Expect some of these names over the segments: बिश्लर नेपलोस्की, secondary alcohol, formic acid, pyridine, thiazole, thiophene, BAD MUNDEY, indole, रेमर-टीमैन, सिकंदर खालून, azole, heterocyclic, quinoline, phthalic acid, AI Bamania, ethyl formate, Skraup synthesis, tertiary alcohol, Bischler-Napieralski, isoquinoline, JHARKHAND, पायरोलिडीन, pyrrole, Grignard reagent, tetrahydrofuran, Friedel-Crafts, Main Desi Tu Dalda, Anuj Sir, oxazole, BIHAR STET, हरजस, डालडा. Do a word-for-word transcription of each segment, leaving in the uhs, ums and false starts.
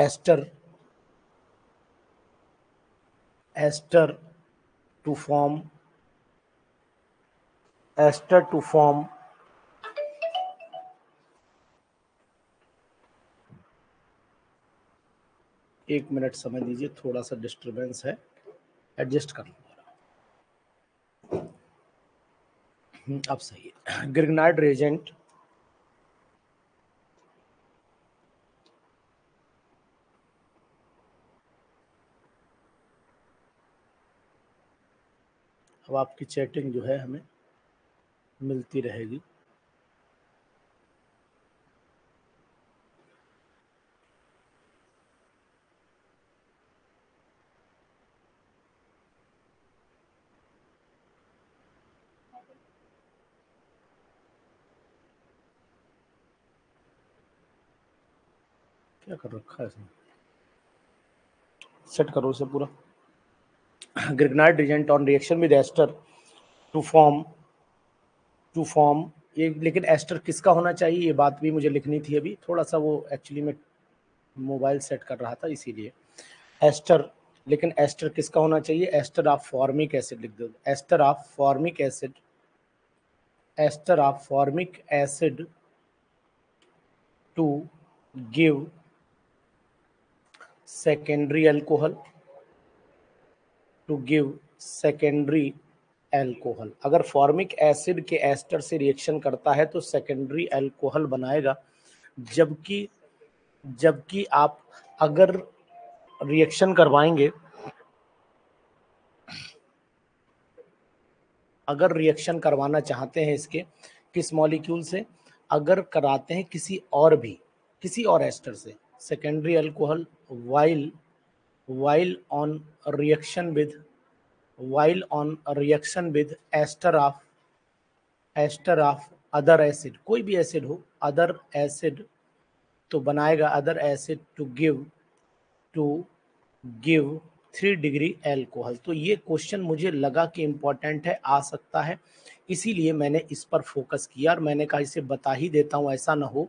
ester ester to form ester to form एक minute समय दीजिए, थोड़ा सा डिस्टरबेंस है, एडजस्ट कर लो। अब सही है। ग्रिग्नार्ड रेजेंट आपकी चैटिंग जो है हमें मिलती रहेगी। क्या कर रखा है इसमें, सेट करो इसे पूरा। Grignard reagent on reaction with ester to form to form ये, लेकिन एस्टर किसका होना चाहिए ये बात भी मुझे लिखनी थी अभी, थोड़ा सा वो एक्चुअली मैं मोबाइल सेट कर रहा था इसीलिए। एस्टर, लेकिन एस्टर किसका होना चाहिए, एस्टर ऑफ फॉर्मिक एसिड लिख दो। Ester of formic acid ester of formic acid to give secondary alcohol to give secondary alcohol. अगर फॉर्मिक एसिड के एस्टर से रिएक्शन करता है तो सेकेंडरी एल्कोहल बनाएगा, जबकि जबकि आप अगर रिएक्शन करवाएंगे अगर रिएक्शन करवाना चाहते हैं इसके किस मॉलिक्यूल से, अगर कराते हैं किसी और भी किसी और एस्टर से secondary alcohol, while while on reaction with while on reaction with ester of ester of other acid, कोई भी acid हो other acid तो बनाएगा other acid to give to give three degree alcohol। तो ये क्वेश्चन मुझे लगा कि इम्पोर्टेंट है, आ सकता है, इसीलिए मैंने इस पर फोकस किया और मैंने कहा इसे बता ही देता हूँ, ऐसा ना हो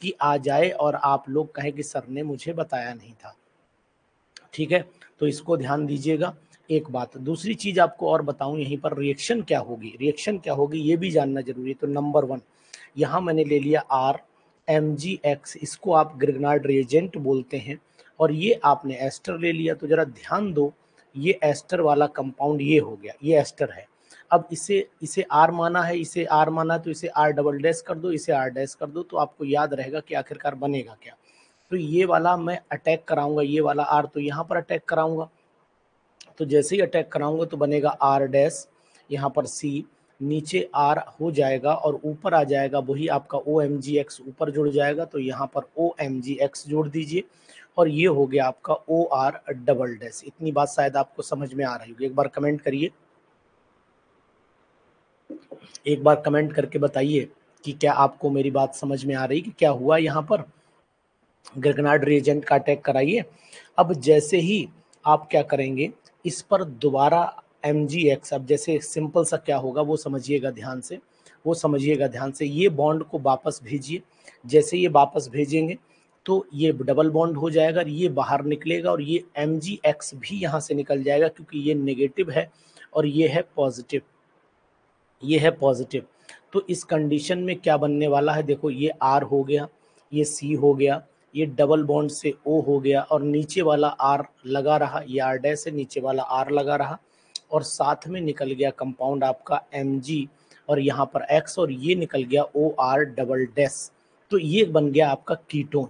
कि आ जाए और आप लोग कहें कि सर ने मुझे बताया नहीं था। ठीक है, तो इसको ध्यान दीजिएगा। एक बात, दूसरी चीज आपको और बताऊं यहीं पर, रिएक्शन क्या होगी रिएक्शन क्या होगी ये भी जानना जरूरी है। तो नंबर वन, यहाँ मैंने ले लिया आर एम जी एक्स, इसको आप ग्रिग्नार्ड रिएजेंट बोलते हैं, और ये आपने एस्टर ले लिया। तो जरा ध्यान दो, ये एस्टर वाला कंपाउंड ये हो गया, ये एस्टर है। अब इसे इसे आर माना है, इसे आर माना तो इसे आर डबल डैश कर दो, इसे आर डैश कर दो, तो आपको याद रहेगा कि आखिरकार बनेगा क्या। तो ये वाला मैं अटैक कराऊंगा, ये वाला आर, तो यहाँ पर अटैक कराऊंगा, तो जैसे ही अटैक कराऊंगा तो बनेगा आर डैश, यहाँ पर सी, नीचे आर हो जाएगा और ऊपर आ जाएगा वही आपका ओ एम जी एक्स, ऊपर जुड़ जाएगा, तो यहाँ पर ओ एम जी एक्स जोड़ दीजिए और ये हो गया आपका ओ आर डबल डैश। इतनी बात शायद आपको समझ में आ रही होगी। एक बार कमेंट करिए, एक बार कमेंट करके बताइए कि क्या आपको मेरी बात समझ में आ रही, कि क्या हुआ यहाँ पर। ग्रिग्नार्ड रिएजेंट का अटैक कराइए। अब जैसे ही आप क्या करेंगे इस पर दोबारा एम जी एक्स, अब जैसे सिंपल सा क्या होगा वो समझिएगा ध्यान से वो समझिएगा ध्यान से ये बॉन्ड को वापस भेजिए। जैसे ये वापस भेजेंगे तो ये डबल बॉन्ड हो जाएगा, ये बाहर निकलेगा और ये एम जी एक्स भी यहाँ से निकल जाएगा, क्योंकि ये नेगेटिव है और ये है पॉजिटिव ये है पॉजिटिव तो इस कंडीशन में क्या बनने वाला है, देखो ये आर हो गया, ये सी हो गया, ये डबल बॉन्ड से ओ हो गया और नीचे वाला आर लगा रहा, ये आर डैश से नीचे वाला आर लगा रहा और साथ में निकल गया कंपाउंड आपका एम जी और यहाँ पर एक्स और ये निकल गया ओ आर डबल डैश। तो ये बन गया आपका कीटोन।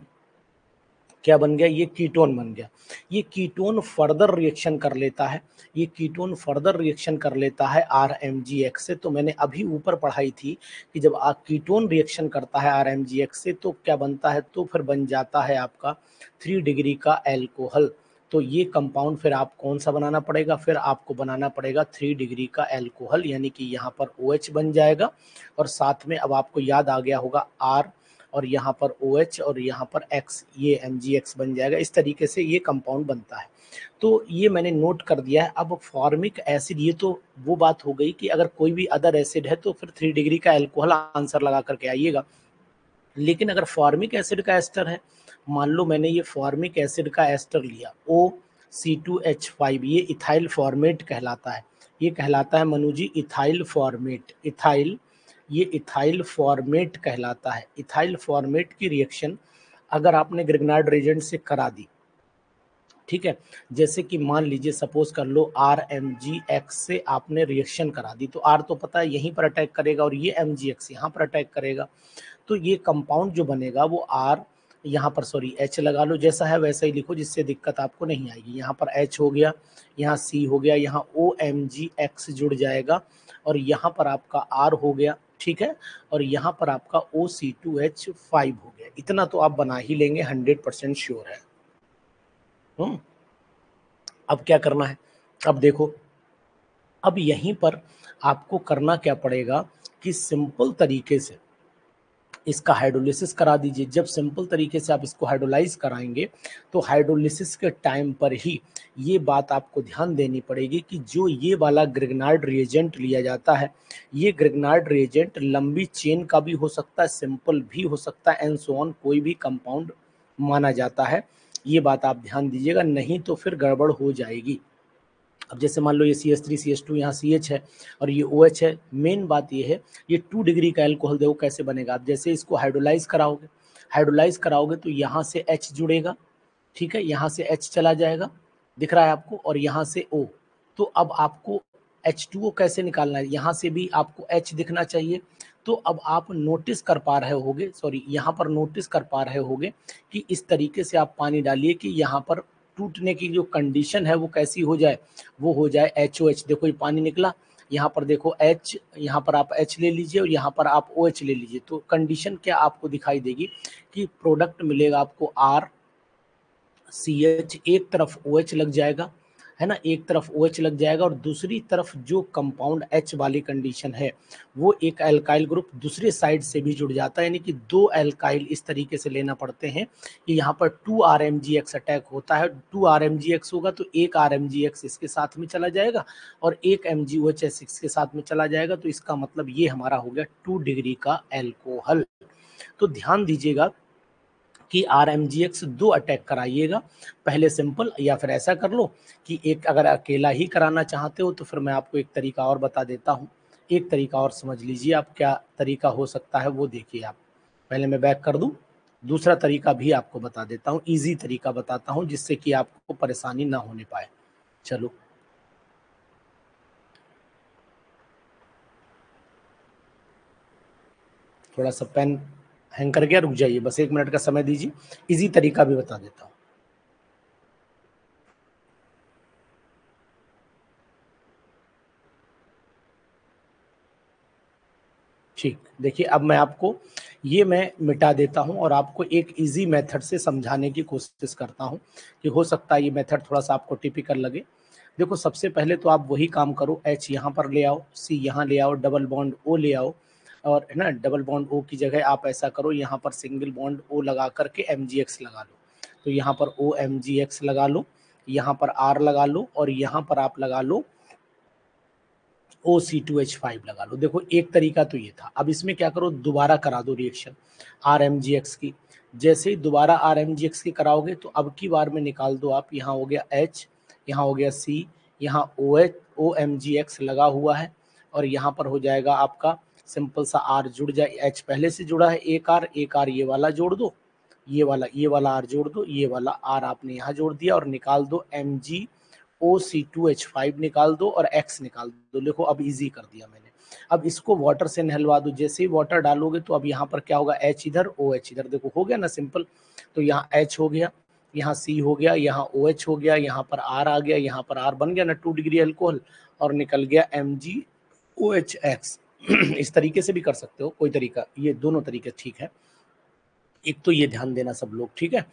क्या बन गया, ये कीटोन बन गया। ये कीटोन फर्दर रिएक्शन कर लेता है ये कीटोन फर्दर रिएक्शन कर लेता है आर एम जी एक्स से। तो मैंने अभी ऊपर पढ़ाई थी कि जब आ कीटोन रिएक्शन करता है आर एम जी एक्स से तो क्या बनता है, तो फिर बन जाता है आपका थ्री डिग्री का एल्कोहल। तो ये कंपाउंड फिर आप कौन सा बनाना पड़ेगा, फिर आपको बनाना पड़ेगा थ्री डिग्री का एल्कोहल, यानी कि यहाँ पर ओ एच बन जाएगा और साथ में, अब आपको याद आ गया होगा, आर और यहाँ पर OH और यहाँ पर X, ये एम जी एक्स बन जाएगा। इस तरीके से ये कंपाउंड बनता है। तो ये मैंने नोट कर दिया है। अब फॉर्मिक एसिड, ये तो वो बात हो गई कि अगर कोई भी अदर एसिड है तो फिर थ्री डिग्री का एल्कोहल आंसर लगा करके आइएगा, लेकिन अगर फॉर्मिक एसिड का एस्टर है मान लो मैंने ये फॉर्मिक एसिड का एस्टर लिया O C two H five, ये इथाइल फॉर्मेट कहलाता है। ये कहलाता है Manu ji ethyl formate, ethyl, ये इथाइल फॉर्मेट कहलाता है। इथाइल फॉर्मेट की रिएक्शन अगर आपने ग्रिग्नार्ड रिएजेंट से करा दी, ठीक है, जैसे कि मान लीजिए सपोज कर लो आर एम जी एक्स से आपने रिएक्शन करा दी, तो आर तो पता है यहीं पर अटैक करेगा और ये एम जी एक्स यहाँ पर अटैक करेगा, तो ये कंपाउंड जो बनेगा वो आर यहाँ पर सॉरी एच लगा लो, जैसा है वैसा ही लिखो जिससे दिक्कत आपको नहीं आएगी। यहाँ पर एच हो गया, यहाँ सी हो गया, यहाँ ओ एम जी एक्स जुड़ जाएगा और यहाँ पर आपका आर हो गया, ठीक है, और यहाँ पर आपका O C two H five हो गया। इतना तो आप बना ही लेंगे, हंड्रेड परसेंट श्योर है। हम्म, अब क्या करना है, अब देखो, अब यहीं पर आपको करना क्या पड़ेगा कि सिंपल तरीके से इसका हाइड्रोलिसिस करा दीजिए। जब सिंपल तरीके से आप इसको हाइड्रोलाइज कराएंगे तो हाइड्रोलिसिस के टाइम पर ही ये बात आपको ध्यान देनी पड़ेगी कि जो ये वाला ग्रिग्नार्ड रिएजेंट लिया जाता है, ये ग्रिग्नार्ड रिएजेंट लंबी चेन का भी हो सकता है, सिंपल भी हो सकता है, एंड सो ऑन, कोई भी कंपाउंड माना जाता है। ये बात आप ध्यान दीजिएगा, नहीं तो फिर गड़बड़ हो जाएगी। अब जैसे मान लो ये C H three C H two, यहाँ सी एच है और ये ओ एच है। मेन बात ये है, ये टू डिग्री का एल्कोहल देखो कैसे बनेगा। आप जैसे इसको हाइड्रोलाइज कराओगे, हाइड्रोलाइज कराओगे तो यहाँ से एच जुड़ेगा, ठीक है, यहाँ से एच चला जाएगा, दिख रहा है आपको, और यहाँ से ओ। तो अब आपको एच टू ओ कैसे निकालना है, यहाँ से भी आपको एच दिखना चाहिए। तो अब आप नोटिस कर पा रहे होगे, सॉरी यहाँ पर नोटिस कर पा रहे होगे कि इस तरीके से आप पानी डालिए कि यहाँ पर टूटने की जो कंडीशन है वो कैसी हो जाए, वो हो जाए एच ओ एच। देखो ये पानी निकला, यहाँ पर देखो एच, यहाँ पर आप एच ले लीजिए और यहाँ पर आप ओ एच ले लीजिए। तो कंडीशन क्या आपको दिखाई देगी कि प्रोडक्ट मिलेगा आपको आर सी एच, एक तरफ ओ एच लग जाएगा, है ना, एक तरफ ओ एच लग जाएगा और दूसरी तरफ जो कंपाउंड एच वाली कंडीशन है वो एक एल्काइल ग्रुप दूसरे साइड से भी जुड़ जाता है। यानी कि दो एल्काइल इस तरीके से लेना पड़ते हैं कि यहाँ पर two R M G X attack होता है, two R M G X होगा तो एक आर एम जी एक्स इसके साथ में चला जाएगा और एक M G O H S इसके साथ में चला जाएगा। तो इसका मतलब ये हमारा हो गया टू डिग्री का एल्कोहल। तो ध्यान दीजिएगा कि आर एम जी एक्स दो अटैक कराइएगा, पहले सिंपल, या फिर ऐसा कर लो कि एक, अगर अकेला ही कराना चाहते हो तो फिर मैं आपको एक तरीका और बता देता हूँ, एक तरीका और समझ लीजिए आप, क्या तरीका हो सकता है वो देखिए आप। पहले मैं बैक कर दूँ, दूसरा तरीका भी आपको बता देता हूँ, ईजी तरीका बताता हूँ जिससे कि आपको परेशानी ना होने पाए। चलो, थोड़ा सा पेन हैंग कर गया, रुक जाइए, बस एक मिनट का समय दीजिए, इजी तरीका भी बता देता हूँ। ठीक, देखिए अब मैं आपको ये मैं मिटा देता हूँ और आपको एक इजी मेथड से समझाने की कोशिश करता हूँ कि हो सकता है ये मेथड थोड़ा सा आपको टिपिकल लगे। देखो, सबसे पहले तो आप वही काम करो, एच यहाँ पर ले आओ, सी यहाँ ले आओ, डबल बॉन्ड ओ ले आओ, और है ना, डबल बॉन्ड ओ की जगह आप ऐसा करो, यहाँ पर सिंगल बॉन्ड ओ लगा करके एम जी एक्स लगा लो। तो यहाँ पर ओ एम जी एक्स लगा लो, यहाँ पर आर लगा लो और यहाँ पर आप लगा लो O C two H five लगा लो। देखो, एक तरीका तो ये था। अब इसमें क्या करो, दोबारा करा दो reaction R M G X की। जैसे ही दोबारा आर एम जी एक्स की कराओगे तो अब की बार में निकाल दो आप, यहाँ हो गया एच, यहाँ हो गया सी, यहाँ O H O M G X लगा हुआ है और यहाँ पर हो जाएगा आपका सिंपल सा आर जुड़ जाए। एच पहले से जुड़ा है, एक आर, एक आर ये वाला जोड़ दो, ये वाला ये वाला आर जोड़ दो, ये वाला आर आपने यहाँ जोड़ दिया और निकाल दो M G O C two H five निकाल दो और एक्स निकाल दो। देखो, अब इजी कर दिया मैंने। अब इसको वाटर से नहलवा दो, जैसे ही वाटर डालोगे तो अब यहाँ पर क्या होगा, एच इधर ओ एच इधर, देखो हो गया ना सिंपल। तो यहाँ एच हो गया, यहाँ सी हो गया, यहाँ ओ एच हो गया, यहाँ पर आर आ गया, यहाँ पर आर बन गया ना, टू डिग्री एल्कोहल, और निकल गया M G O H X. इस तरीके से भी कर सकते हो, कोई तरीका, ये दोनों तरीके ठीक है। एक तो ये ध्यान देना सब लोग, ठीक है।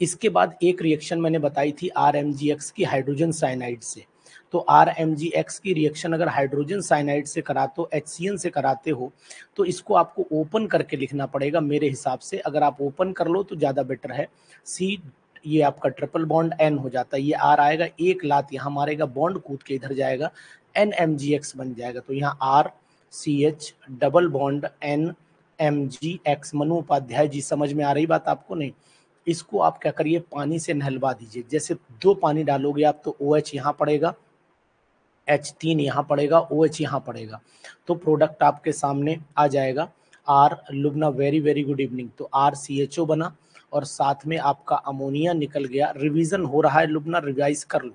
इसके बाद एक रिएक्शन मैंने बताई थी आर एम जी एक्स की हाइड्रोजन साइनाइड से। तो आर एम जी एक्स की रिएक्शन अगर हाइड्रोजन साइनाइड से कराते हो, एच सी एन से कराते हो, तो इसको आपको ओपन करके लिखना पड़ेगा मेरे हिसाब से। अगर आप ओपन कर लो तो ज़्यादा बेटर है। सी ये आपका ट्रिपल बॉन्ड एन हो जाता है, ये आर आएगा, एक लात यहाँ मारेगा, बॉन्ड कूद के इधर जाएगा, एन एम जी एक्स बन जाएगा। तो यहाँ R C H double bond N M G X, Manu Upadhyay ji समझ में आ रही बात आपको? नहीं, इसको आप क्या करिए, पानी से नहलवा दीजिए। जैसे दो पानी डालोगे आप तो ओ एच यहाँ पड़ेगा, एच तीन यहाँ पड़ेगा, ओ एच यहाँ पड़ेगा, तो प्रोडक्ट आपके सामने आ जाएगा। आर Lubna, very very good evening. तो आर सी एच ओ बना और साथ में आपका अमोनिया निकल गया। रिवीजन हो रहा है लुबना, रिवाइज कर लो।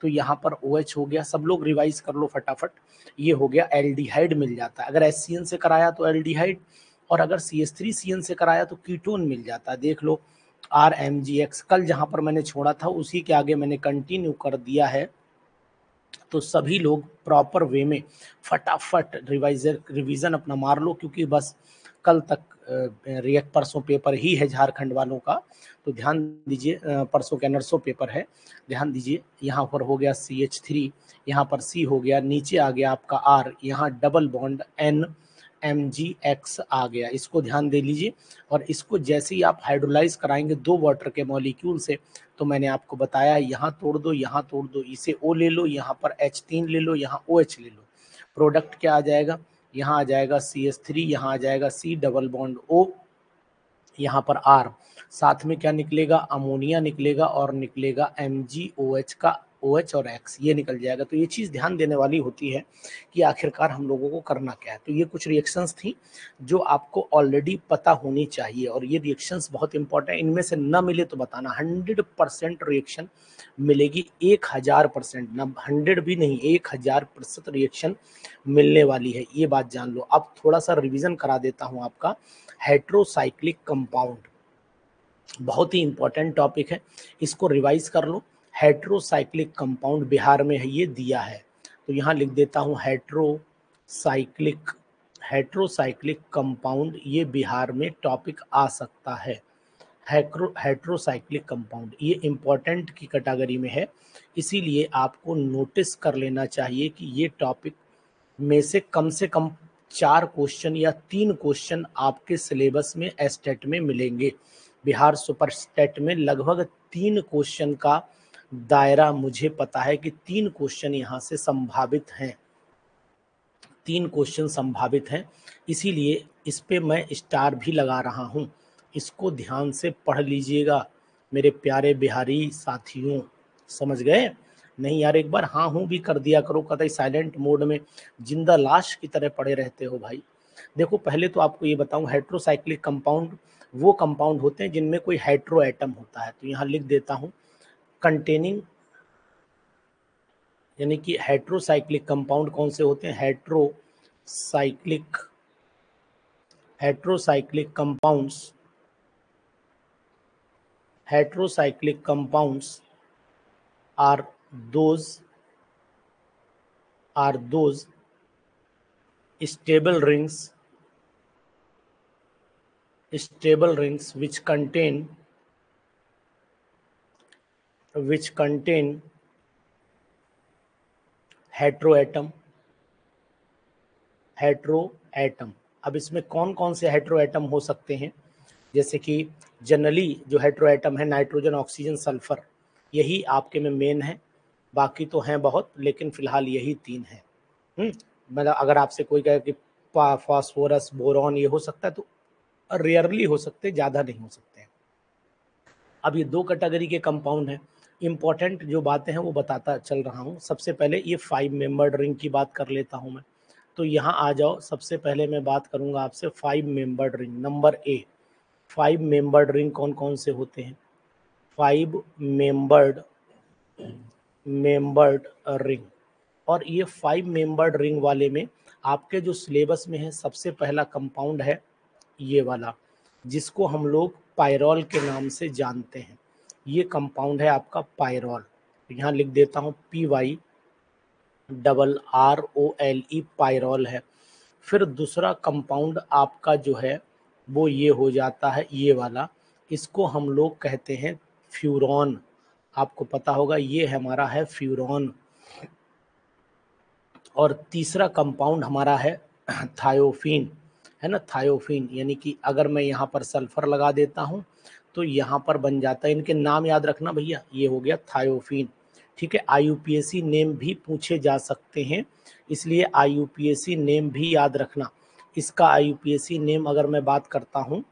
तो यहाँ पर ओ एच हो गया, सब लोग रिवाइज कर लो फटाफट। ये हो गया एल्डिहाइड मिल जाता है। अगर एस सी एन से कराया तो एल्डिहाइड, और अगर C S three C N से कराया तो कीटोन मिल जाता है। देख लो आर एम जी एक्स, कल जहाँ पर मैंने छोड़ा था उसी के आगे मैंने कंटिन्यू कर दिया है। तो सभी लोग प्रॉपर वे में फटाफट रिवाइजर रिवीजन अपना मार लो, क्योंकि बस कल तक रिएक्ट परसों पेपर ही है झारखंड वालों का, तो ध्यान दीजिए। परसों का नर्सों पेपर है, ध्यान दीजिए। यहाँ पर हो गया सी एच थ्री, यहाँ पर सी हो गया, नीचे आ गया आपका आर, यहाँ double bond N M G X आ गया। इसको ध्यान दे लीजिए। और इसको जैसे ही आप हाइड्रोलाइज कराएंगे दो वाटर के मॉलिक्यूल से, तो मैंने आपको बताया यहाँ तोड़ दो, यहाँ तोड़ दो, इसे ओ ले लो, यहाँ पर एच तीन ले लो, यहाँ ओ एच ले लो, प्रोडक्ट क्या आ जाएगा? यहाँ आ जाएगा सी एस थ्री, यहाँ आ जाएगा सी डबल बॉन्ड ओ, यहाँ पर आर, साथ में क्या निकलेगा? अमोनिया निकलेगा और निकलेगा एम जी ओ एच का OH और X, ये निकल जाएगा। तो ये चीज़ ध्यान देने वाली होती है कि आखिरकार हम लोगों को करना क्या है। तो ये कुछ रिएक्शंस थी जो आपको ऑलरेडी पता होनी चाहिए, और ये रिएक्शंस बहुत इंपॉर्टेंट। इनमें से ना मिले तो बताना, हंड्रेड परसेंट रिएक्शन मिलेगी, एक हज़ार परसेंट ना, हंड्रेड भी नहीं, एक हज़ार प्रतिशत रिएक्शन मिलने वाली है, ये बात जान लो। अब थोड़ा सा रिविज़न करा देता हूँ आपका। हेट्रोसाइक्लिक कंपाउंड बहुत ही इंपॉर्टेंट टॉपिक है, इसको रिवाइज कर लो। हेट्रोसाइक्लिक कंपाउंड बिहार में है, ये दिया है, तो यहाँ लिख देता हूँ हेट्रोसाइक्लिक। हेट्रोसाइक्लिक कंपाउंड ये बिहार में टॉपिक आ सकता है। हेट्रोसाइक्लिक कंपाउंड ये इम्पोर्टेंट की कैटेगरी में है, इसीलिए आपको नोटिस कर लेना चाहिए कि ये टॉपिक में से कम से कम चार क्वेश्चन या तीन क्वेश्चन आपके सिलेबस में एस्टेट में मिलेंगे। बिहार सुपर स्टेट में लगभग तीन क्वेश्चन का दायरा मुझे पता है कि तीन क्वेश्चन यहाँ से संभावित हैं, तीन क्वेश्चन संभावित हैं, इसीलिए इस पे मैं स्टार भी लगा रहा हूँ। इसको ध्यान से पढ़ लीजिएगा मेरे प्यारे बिहारी साथियों, समझ गए? नहीं यार, एक बार हाँ हूँ भी कर दिया करो, कतई साइलेंट मोड में जिंदा लाश की तरह पड़े रहते हो भाई। देखो पहले तो आपको ये बताऊँ, हेट्रोसाइक्लिक कंपाउंड वो कंपाउंड होते हैं जिनमें कोई हेट्रो एटम होता है। तो यहाँ लिख देता हूँ कंटेनिंग, यानी कि हेट्रोसाइक्लिक कंपाउंड कौन से होते हैं? Heterocyclic heterocyclic compounds heterocyclic compounds are those are those stable rings stable rings which contain which contain heteroatom heteroatom। अब इसमें कौन कौन से heteroatom हो सकते हैं? जैसे कि जनरली जो heteroatom है, नाइट्रोजन, ऑक्सीजन, सल्फर, यही आपके में मेन है, बाकी तो हैं बहुत, लेकिन फिलहाल यही तीन हैं। मतलब अगर आपसे कोई कहे कि फास्फोरस, बोरॉन, ये हो सकता है, तो रेयरली हो सकते, ज़्यादा नहीं हो सकते हैं। अब ये दो कैटेगरी के कंपाउंड हैं। इम्पॉर्टेंट जो बातें हैं वो बताता चल रहा हूँ। सबसे पहले ये फाइव मेंबर्ड रिंग की बात कर लेता हूँ मैं, तो यहाँ आ जाओ। सबसे पहले मैं बात करूँगा आपसे five membered ring, number A. Five membered ring कौन कौन से होते हैं? Five membered membered ring. और ये फाइव मेंबर्ड रिंग वाले में आपके जो सिलेबस में है, सबसे पहला कंपाउंड है ये वाला, जिसको हम लोग पायरॉल के नाम से जानते हैं। ये कंपाउंड है आपका पायरॉल। यहाँ लिख देता हूँ P Y double R O L E, pyrrole है। फिर दूसरा कंपाउंड आपका जो है वो ये हो जाता है, ये वाला, इसको हम लोग कहते हैं फ्यूरॉन। आपको पता होगा ये हमारा है फ्यूरॉन। और तीसरा कंपाउंड हमारा है थायोफीन, है ना, थायोफीन। यानी कि अगर मैं यहाँ पर सल्फर लगा देता हूँ तो यहाँ पर बन जाता है, इनके नाम याद रखना भैया, ये हो गया थायोफीन, ठीक है। आईयूपीएसी नेम भी पूछे जा सकते हैं, इसलिए आईयूपीएसी नेम भी याद रखना। इसका आईयूपीएसी नेम अगर मैं बात करता हूँ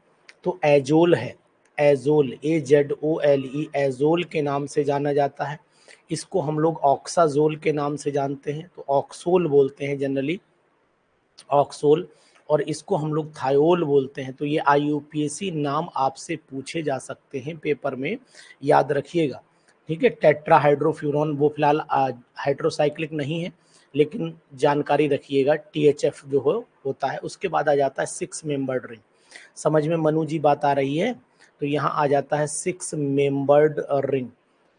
तो एजोल है, azole, A Z O L E azole के नाम से जाना जाता है। इसको हम लोग ऑक्साजोल के नाम से जानते हैं, तो ऑक्सोल बोलते हैं जनरली, ऑक्सोल। और इसको हम लोग थायोल बोलते हैं। तो ये I U P A C नाम आपसे पूछे जा सकते हैं पेपर में, याद रखिएगा, ठीक है। टेट्राहाइड्रोफ्यूरॉन वो फिलहाल हेटरोसाइक्लिक नहीं है, लेकिन जानकारी रखिएगा। टी एच एफ जो हो होता है, उसके बाद आ जाता है सिक्स मेंबर्ड रिंग। समझ में मनु जी बात आ रही है? तो यहाँ आ जाता है सिक्स मेंबर्ड रिंग।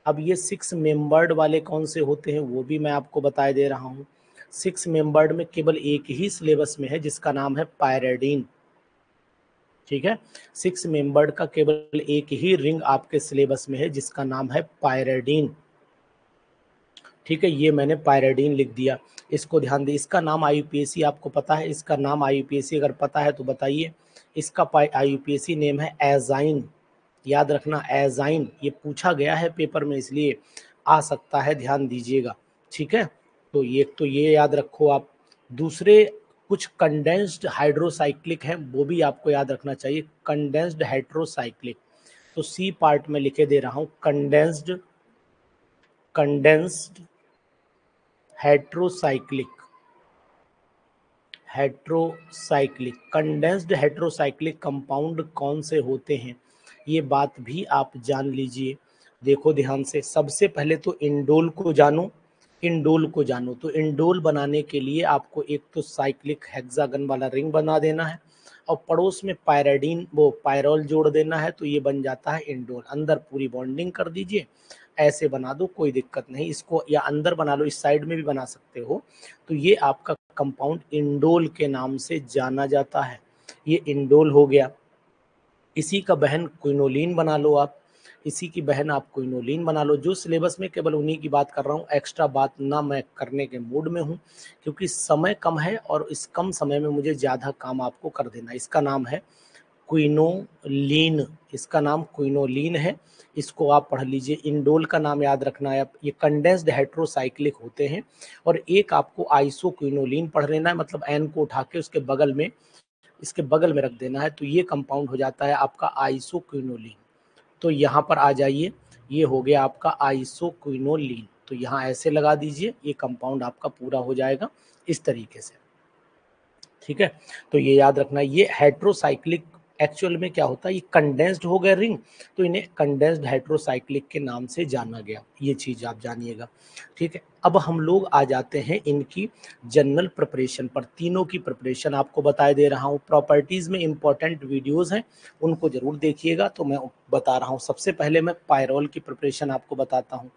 अब ये सिक्स मेंबर्ड वाले कौन से होते हैं वो भी मैं आपको बताए दे रहा हूँ। सिक्स मेंबर्ड में केवल एक ही सिलेबस में है जिसका नाम है पायरेडीन, ठीक है। सिक्स मेंबर्ड का केवल एक ही रिंग आपके सिलेबस में है जिसका नाम है पायरेडीन, ठीक है। ये मैंने पायरेडीन लिख दिया, इसको ध्यान दें। इसका नाम आईयूपीएसी आपको पता है, इसका नाम आईयूपीएसी अगर पता है तो बताइए। इसका आईयूपीएसी नेम है एजाइन, याद रखना एजाइन। ये पूछा गया है पेपर में, इसलिए आ सकता है, ध्यान दीजिएगा, ठीक है। तो ये तो ये याद रखो आप। दूसरे कुछ कंडेंस्ड हाइड्रोसाइक्लिक हैं, वो भी आपको याद रखना चाहिए। कंडेंस्ड हेट्रोसाइक्लिक, तो सी पार्ट में लिखे दे रहा हूँ, condensed condensed heterocyclic heterocyclic condensed heterocyclic compound कौन से होते हैं ये बात भी आप जान लीजिए। देखो ध्यान से, सबसे पहले तो इंडोल को जानो, इंडोल को जानो। तो इंडोल बनाने के लिए आपको एक तो साइक्लिक हेक्सागन वाला रिंग बना देना है और पड़ोस में पायरेडीन वो पायरोल जोड़ देना है, तो ये बन जाता है इंडोल। अंदर पूरी बॉन्डिंग कर दीजिए, ऐसे बना दो, कोई दिक्कत नहीं। इसको या अंदर बना लो, इस साइड में भी बना सकते हो। तो ये आपका कंपाउंड इंडोल के नाम से जाना जाता है, ये इंडोल हो गया। इसी का बहन क्विनोलिन बना लो आप, इसी की बहन आप क्विनोलिन बना लो। जो सिलेबस में केवल उन्हीं की बात कर रहा हूँ, एक्स्ट्रा बात ना मैं करने के मूड में हूँ, क्योंकि समय कम है और इस कम समय में मुझे ज़्यादा काम आपको कर देना। इसका नाम है क्विनोलिन, इसका नाम क्विनोलिन है, इसको आप पढ़ लीजिए। इंडोल का नाम याद रखना है आप। ये कंडेंस्ड हेट्रोसाइक्लिक होते हैं। और एक आपको आइसोक्विनोलिन पढ़ लेना है, मतलब एन को उठा के उसके बगल में इसके बगल में रख देना है, तो ये कंपाउंड हो जाता है आपका आइसोक्विनोलिन। तो यहाँ पर आ जाइए, ये हो गया आपका आइसोक्विनोलिन। तो यहाँ ऐसे लगा दीजिए, ये कंपाउंड आपका पूरा हो जाएगा इस तरीके से, ठीक है। तो ये याद रखना, ये हेट्रोसाइक्लिक एक्चुअल में क्या होता है, ये कंडेंस्ड हो गए रिंग, तो इन्हें कंडेंस्ड हेट्रोसाइक्लिक के नाम से जाना गया। ये चीज़ आप जानिएगा, ठीक है। अब हम लोग आ जाते हैं इनकी जनरल प्रिपरेशन पर। तीनों की प्रिपरेशन आपको बताए दे रहा हूँ। प्रॉपर्टीज़ में इंपॉर्टेंट वीडियोस हैं, उनको ज़रूर देखिएगा, तो मैं बता रहा हूँ। सबसे पहले मैं पायरोल की प्रिपरेशन आपको बताता हूँ।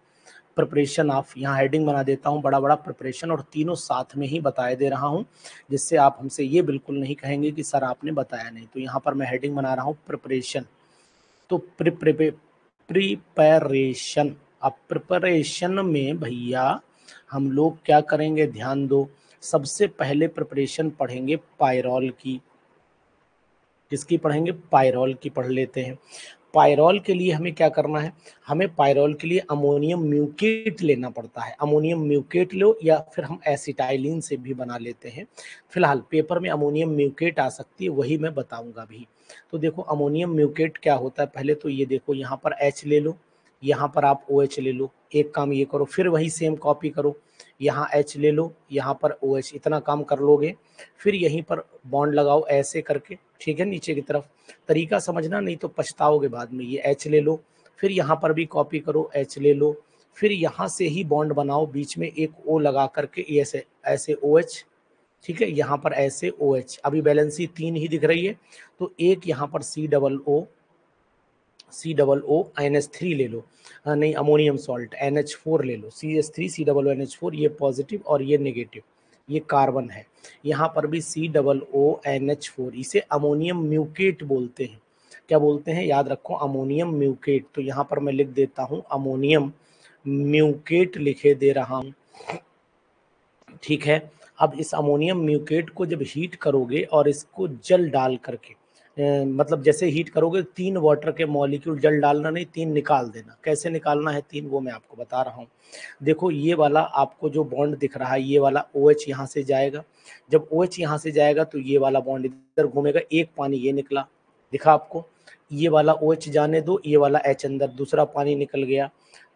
प्रिपरेशन ऑफ, यहाँ हेडिंग बना देता हूँ बड़ा बड़ा, प्रिपरेशन, और तीनों साथ में ही बताए दे रहा हूँ, जिससे आप हमसे ये बिल्कुल नहीं कहेंगे कि सर आपने बताया नहीं। तो यहाँ पर मैं हेडिंग बना रहा हूँ प्रिपरेशन। तो प्रिपरेशन, अब प्रिपरेशन में भैया हम लोग क्या करेंगे, ध्यान दो। सबसे पहले प्रिपरेशन पढ़ेंगे पायरोल की। किसकी पढ़ेंगे? पायरोल की पढ़ लेते हैं। पायरोल के लिए हमें क्या करना है, हमें पायरोल के लिए अमोनियम म्यूकेट लेना पड़ता है। अमोनियम म्यूकेट लो, या फिर हम एसिटाइलिन से भी बना लेते हैं। फिलहाल पेपर में अमोनियम म्यूकेट आ सकती है, वही मैं बताऊंगा भी। तो देखो अमोनियम म्यूकेट क्या होता है, पहले तो ये देखो यहाँ पर एच ले लो, यहाँ पर आप ओ एच ले लो। एक काम ये करो, फिर वही सेम कॉपी करो, यहाँ एच ले लो, यहाँ पर ओ एच, इतना काम कर लोगे। फिर यहीं पर बॉन्ड लगाओ ऐसे करके, ठीक है, नीचे की तरफ। तरीका समझना, नहीं तो पछताओगे बाद में। ये एच ले लो, फिर यहाँ पर भी कॉपी करो, एच ले लो, फिर यहाँ से ही बॉन्ड बनाओ, बीच में एक ओ लगा करके ऐसे ऐसे ओ एच, ठीक है, यहाँ पर ऐसे ओ एच। अभी बैलेंसी तीन ही दिख रही है, तो एक यहाँ पर C double O C double O N H three ले लो, नहीं ammonium salt N H four ले लो, C H three C double O N H four, ये पॉजिटिव और ये नेगेटिव, ये कार्बन है। यहाँ पर भी C double O N H four, इसे अमोनियम म्यूकेट बोलते हैं। क्या बोलते हैं, याद रखो, अमोनियम म्यूकेट। तो यहाँ पर मैं लिख देता हूँ अमोनियम म्यूकेट, लिखे दे रहा हूँ, ठीक है। अब इस अमोनियम म्यूकेट को जब हीट करोगे और इसको जल डाल करके, मतलब जैसे हीट करोगे, तीन वाटर के मॉलिक्यूल, जल डालना नहीं, तीन निकाल देना। कैसे निकालना है तीन, वो मैं आपको बता रहा हूँ। देखो ये वाला आपको जो बॉन्ड दिख रहा है, ये वाला OH यहाँ से जाएगा। जब OH यहाँ से जाएगा तो ये वाला बॉन्ड इधर घूमेगा, एक पानी ये निकला, दिखा आपको। ये वाला OH जाने दो, ये वाला H अंदर, दूसरा पानी निकल गया,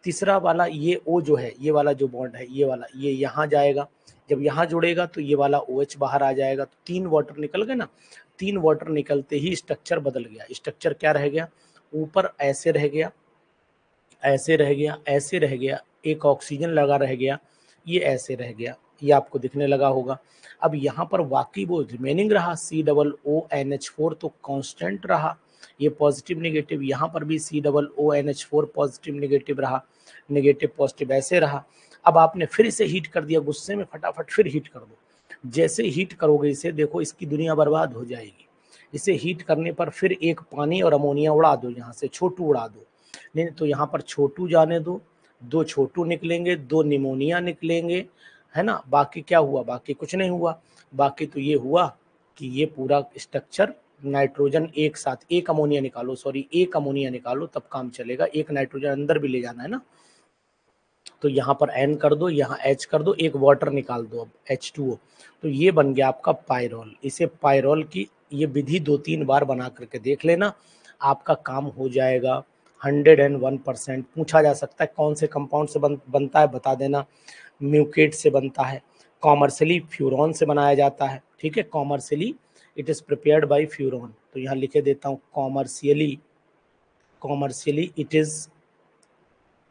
तीसरा वाला ये O जो है, ये वाला जो बॉन्ड है, ये वाला ये यहाँ जाएगा, जब यहाँ जुड़ेगा तो ये वाला OH बाहर आ जाएगा। तो तीन वाटर निकल गए ना, तीन वाटर निकलते ही स्ट्रक्चर बदल गया। स्ट्रक्चर क्या रह गया, ऊपर ऐसे रह गया, ऐसे रह गया, ऐसे रह गया, एक ऑक्सीजन लगा रह गया, ये ऐसे रह गया, ये आपको दिखने लगा होगा। अब यहाँ पर वाकई वो रिमेनिंग रहा C double O N H four तो कांस्टेंट रहा, ये पॉजिटिव नेगेटिव, यहाँ पर भी C double O N H four positive negative रहा, नेगेटिव पॉजिटिव ऐसे रहा। अब आपने फिर इसे हीट कर दिया, गुस्से में फटाफट फिर हीट कर दो। जैसे हीट करोगे इसे, देखो इसकी दुनिया बर्बाद हो जाएगी। इसे हीट करने पर फिर एक पानी और अमोनिया उड़ा दो, यहाँ से छोटू उड़ा दो, नहीं तो यहाँ पर छोटू जाने दो, दो छोटू निकलेंगे, दो निमोनिया निकलेंगे, है ना। बाकी क्या हुआ, बाकी कुछ नहीं हुआ। बाकी तो ये हुआ कि ये पूरा स्ट्रक्चर नाइट्रोजन एक साथ, एक अमोनिया निकालो, सॉरी एक अमोनिया निकालो तब काम चलेगा, एक नाइट्रोजन अंदर भी ले जाना है ना। तो यहाँ पर N कर दो, यहाँ H कर दो, एक वाटर निकाल दो, अब एच टू ओ। तो ये बन गया आपका पायरोल। इसे पायरोल की ये विधि दो तीन बार बना करके देख लेना, आपका काम हो जाएगा हंड्रेड एंड वन परसेंट। पूछा जा सकता है कौन से कंपाउंड से बन, बनता है, बता देना। म्यूकेट से बनता है, कॉमर्शली फ्यूरॉन से बनाया जाता है, ठीक है। Commercially it is prepared by furan, तो यहाँ लिखे देता हूँ commercially, commercially it is